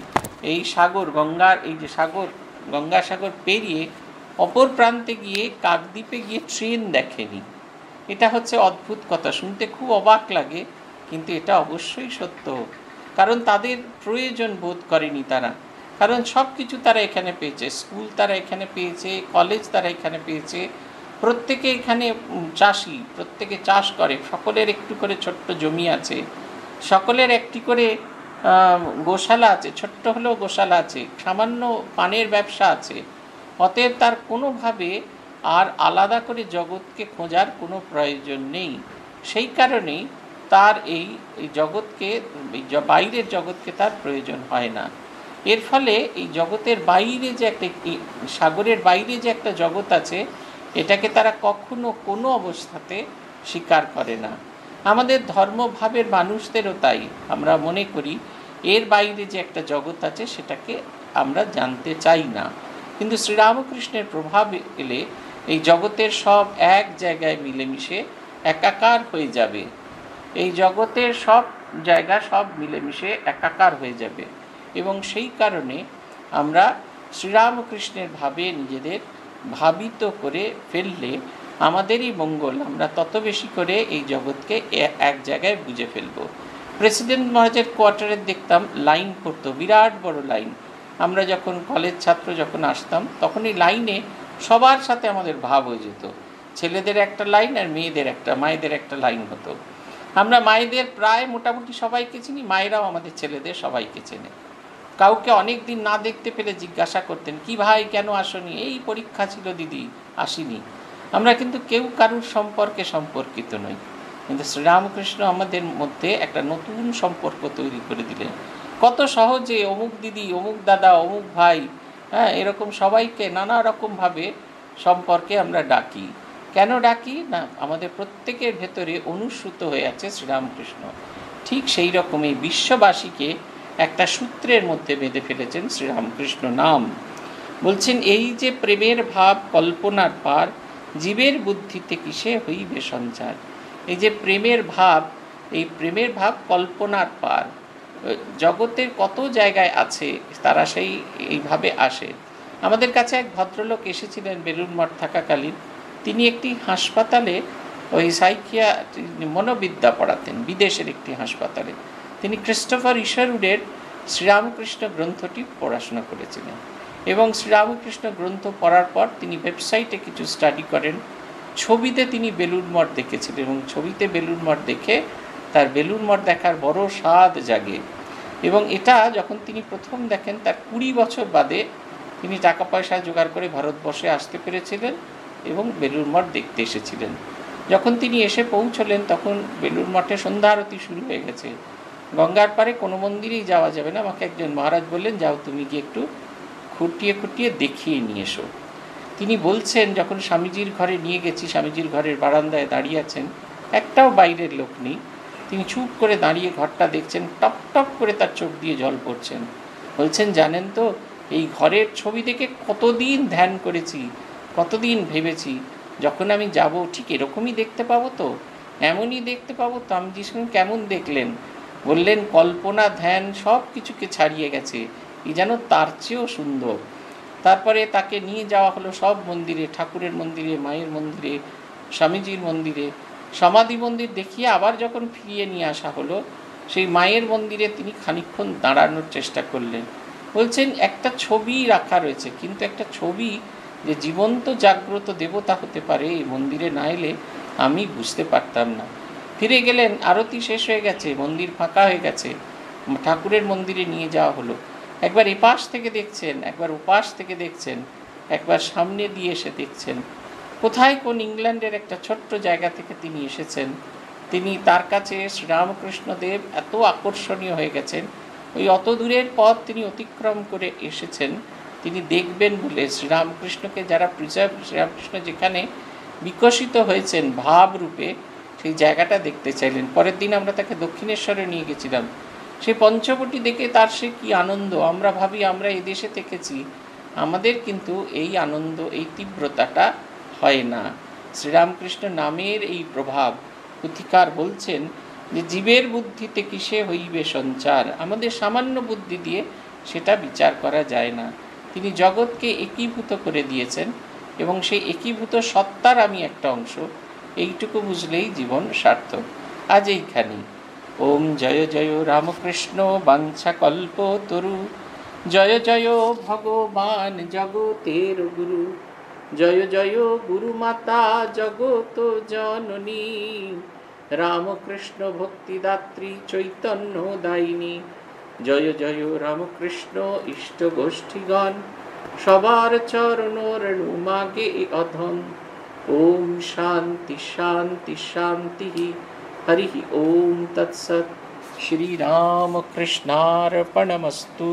এই সাগর গঙ্গার এই যে সাগর গঙ্গাসাগর পেরিয়ে অপর প্রান্তে গিয়ে কাকদ্বীপে গিয়ে ট্রেন দেখেনি। এটা হচ্ছে অদ্ভুত কথা, শুনতে খুব অবাক লাগে, কিন্তু এটা অবশ্যই সত্য। কারণ তাদের প্রয়োজন বোধ করেনি তারা, কারণ সব কিছু তারা এখানে পেয়েছে, স্কুল তারা এখানে পেয়েছে, কলেজ তারা এখানে পেয়েছে, প্রত্যেকে এখানে চাষি, প্রত্যেকে চাষ করে, সকলের একটু করে ছোট্ট জমি আছে, সকলের একটি করে গোশালা আছে, ছোট্ট হলেও গোশালা আছে, সামান্য পানের ব্যবসা আছে। অতএব তার কোনোভাবে আর আলাদা করে জগৎকে খোঁজার কোনো প্রয়োজন নেই। সেই কারণেই তার এই জগৎকে, বাইরের জগৎকে তার প্রয়োজন হয় না। এর ফলে এই জগতের বাইরে যে একটা, সাগরের বাইরে যে একটা জগৎ আছে, এটাকে তারা কখনো কোনো অবস্থাতে স্বীকার করে না। আমাদের ধর্মভাবের মানুষদেরও তাই, আমরা মনে করি এর বাইরে যে একটা জগৎ আছে সেটাকে আমরা জানতে চাই না। কিন্তু শ্রীরামকৃষ্ণের প্রভাব এলে এই জগতের সব এক জায়গায় মিলেমিশে একাকার হয়ে যাবে। এই জগতের সব জায়গা সব মিলেমিশে একাকার হয়ে যাবে, এবং সেই কারণে আমরা শ্রীরামকৃষ্ণের ভাবে নিজেদের ভাবিত করে ফেললে আমাদেরই মঙ্গল। আমরা তত বেশি করে এই জগৎকে এক জায়গায় বুঝে ফেলব। প্রেসিডেন্ট মহারাজের কোয়ার্টারে দেখতাম লাইন করতো, বিরাট বড় লাইন। আমরা যখন কলেজ ছাত্র যখন আসতাম, তখন এই লাইনে সবার সাথে আমাদের ভাব হয়ে যেত। ছেলেদের একটা লাইন আর মেয়েদের একটা, মায়েদের একটা লাইন হতো। আমরা মায়েদের প্রায় মোটামুটি সবাইকে চিনি, মায়েরাও আমাদের ছেলেদের সবাইকে চেনে। কাউকে অনেক দিন না দেখতে পেলে জিজ্ঞাসা করতেন, কি ভাই কেন আসনি, এই পরীক্ষা ছিল দিদি আসিনি। আমরা কিন্তু কেউ কারুর সম্পর্কে সম্পর্কিত নই, কিন্তু শ্রীরামকৃষ্ণ আমাদের মধ্যে একটা নতুন সম্পর্ক তৈরি করে দিলেন। কত সহজে অমুক দিদি, অমুক দাদা, অমুক ভাই, হ্যাঁ এরকম সবাইকে নানা রকমভাবে सम्पर्के आमरा डाकी केन डाकी ना आमादेर प्रत्येकेर भेतरे अनुसूत हये आछे श्रीरामकृष्ण। ठीक सेई रकमई विश्ववासीके एकटा सूत्रेर मध्ये बेঁধে फेलेছেন श्रीरामकृष्ण नाम। बोलছেন এই যে প্রেমের ভাব কল্পনার পার, জীবের বুদ্ধিতে কিসে হইবে সঞ্চার। এই যে প্রেমের ভাব, এই প্রেমের ভাব কল্পনার পার, জগতের কত জায়গায় আছে তারা সেই এইভাবে আসে। আমাদের কাছে এক ভদ্রলোক এসেছিলেন বেলুন মঠ থাকাকালীন। তিনি একটি হাসপাতালে ওই সাইকিয়া মনোবিদ্যা পড়াতেন, বিদেশের একটি হাসপাতালে। তিনি ক্রিস্টোফার ইশারুডের শ্রীরামকৃষ্ণ গ্রন্থটি পড়াশোনা করেছিলেন এবং শ্রীরামকৃষ্ণ গ্রন্থ পড়ার পর তিনি ওয়েবসাইটে কিছু স্টাডি করেন। ছবিতে তিনি বেলুন মঠ দেখেছিলেন এবং ছবিতে বেলুন মঠ দেখে তার বেলুন মঠ দেখার বড় স্বাদ জাগে। এবং এটা যখন তিনি প্রথম দেখেন তার কুড়ি বছর বাদে তিনি টাকা পয়সা জোগাড় করে ভারতবর্ষে আসতে পেরেছিলেন এবং বেলুর মঠ দেখতে এসেছিলেন। যখন তিনি এসে পৌঁছলেন তখন বেলুর মঠে সন্ধ্যা আরতি শুরু হয়ে গেছে। গঙ্গার পারে কোনো মন্দিরেই যাওয়া যাবে না, আমাকে একজন মহারাজ বললেন যাও তুমি গিয়ে একটু খুঁটিয়ে খুঁটিয়ে দেখিয়ে নিয়ে এসো। তিনি বলছেন যখন স্বামীজির ঘরে নিয়ে গেছি, স্বামীজির ঘরের বারান্দায় দাঁড়িয়ে আছেন, একটাও বাইরের লোক নেই। তিনি চুপ করে দাঁড়িয়ে ঘরটা দেখছেন, টপ টপ করে তার চোখ দিয়ে জল পড়ছেন। বলছেন জানেন তো এই ঘরের ছবি দেখে কতদিন ধ্যান করেছি, কতদিন ভেবেছি যখন আমি যাব ঠিক এরকমই দেখতে পাবো তো, এমনই দেখতে পাবো তো। আমি জিজ্ঞেস করলাম কেমন দেখলেন? বললেন কল্পনা ধ্যান সব কিছুকে ছাড়িয়ে গেছে, এ যেন তার চেয়েও সুন্দর। তারপরে তাকে নিয়ে যাওয়া হলো সব মন্দিরে, ঠাকুরের মন্দিরে, মায়ের মন্দিরে, স্বামীজির মন্দিরে, সমাধি মন্দির দেখিয়ে আবার যখন ফিরিয়ে নিয়ে আসা হলো সেই মায়ের মন্দিরে তিনি খানিকক্ষণ দাঁড়ানোর চেষ্টা করলেন। বলছেন একটা ছবি রাখা রয়েছে, কিন্তু একটা ছবি যে জীবন্ত জাগ্রত দেবতা হতে পারে এই মন্দিরে না এলে আমি বুঝতে পারতাম না। ফিরে গেলেন, আরতি শেষ হয়ে গেছে, মন্দির ফাঁকা হয়ে গেছে, ঠাকুরের মন্দিরে নিয়ে যাওয়া হলো। একবার এপাশ থেকে দেখছেন, একবার ওপাশ থেকে দেখছেন, একবার সামনে দিয়ে এসে দেখছেন কোথায় কোন ইংল্যান্ডের একটা ছোট্ট জায়গা থেকে তিনি এসেছেন। তিনি তার কাছে শ্রীরামকৃষ্ণদেব এত আকর্ষণীয় হয়ে গেছেন, ওই অত দূরের পথ তিনি অতিক্রম করে এসেছেন তিনি দেখবেন বলে। শ্রীরামকৃষ্ণকে যারা প্রিজার্ভ, শ্রীরামকৃষ্ণ যেখানে বিকশিত হয়েছেন ভাবরূপে সেই জায়গাটা দেখতে চাইলেন। পরের দিন আমরা তাকে দক্ষিণেশ্বরে নিয়ে গেছিলাম। সেই পঞ্চবটি দেখে তার সে কী আনন্দ! আমরা ভাবি আমরা এদেশে থেকেছি, আমাদের কিন্তু এই আনন্দ, এই তীব্রতাটা হয় না। শ্রীরামকৃষ্ণ নামের এই প্রভাব। পুথিকার বলছেন যে জীবের বুদ্ধিতে কিসে হইবে সঞ্চার, আমাদের সামান্য বুদ্ধি দিয়ে সেটা বিচার করা যায় না। তিনি জগৎকে একীভূত করে দিয়েছেন এবং সেই একীভূত সত্তার আমি একটা অংশ, এইটুকু বুঝলেই জীবন সার্থক। আজ এইখানেই। ওম জয় জয় রামকৃষ্ণ বাঞ্ছা কল্প তরু, জয় জয় ভগবান জগতের গুরু, জয় জয় গুরুমাতা জগত জননী, রামকৃষ্ণ ভক্তিদাত্রী চৈতন্য দায়িনী, জয় জয় রামকৃষ্ণ ইষ্ট গোষ্ঠীগণ, সবার চরণ রেণু মাগে অধন। ওম শান্তি শান্তি শান্তি। হরি ওম তৎসৎ। শ্রী রামকৃষ্ণার্পণমস্তু।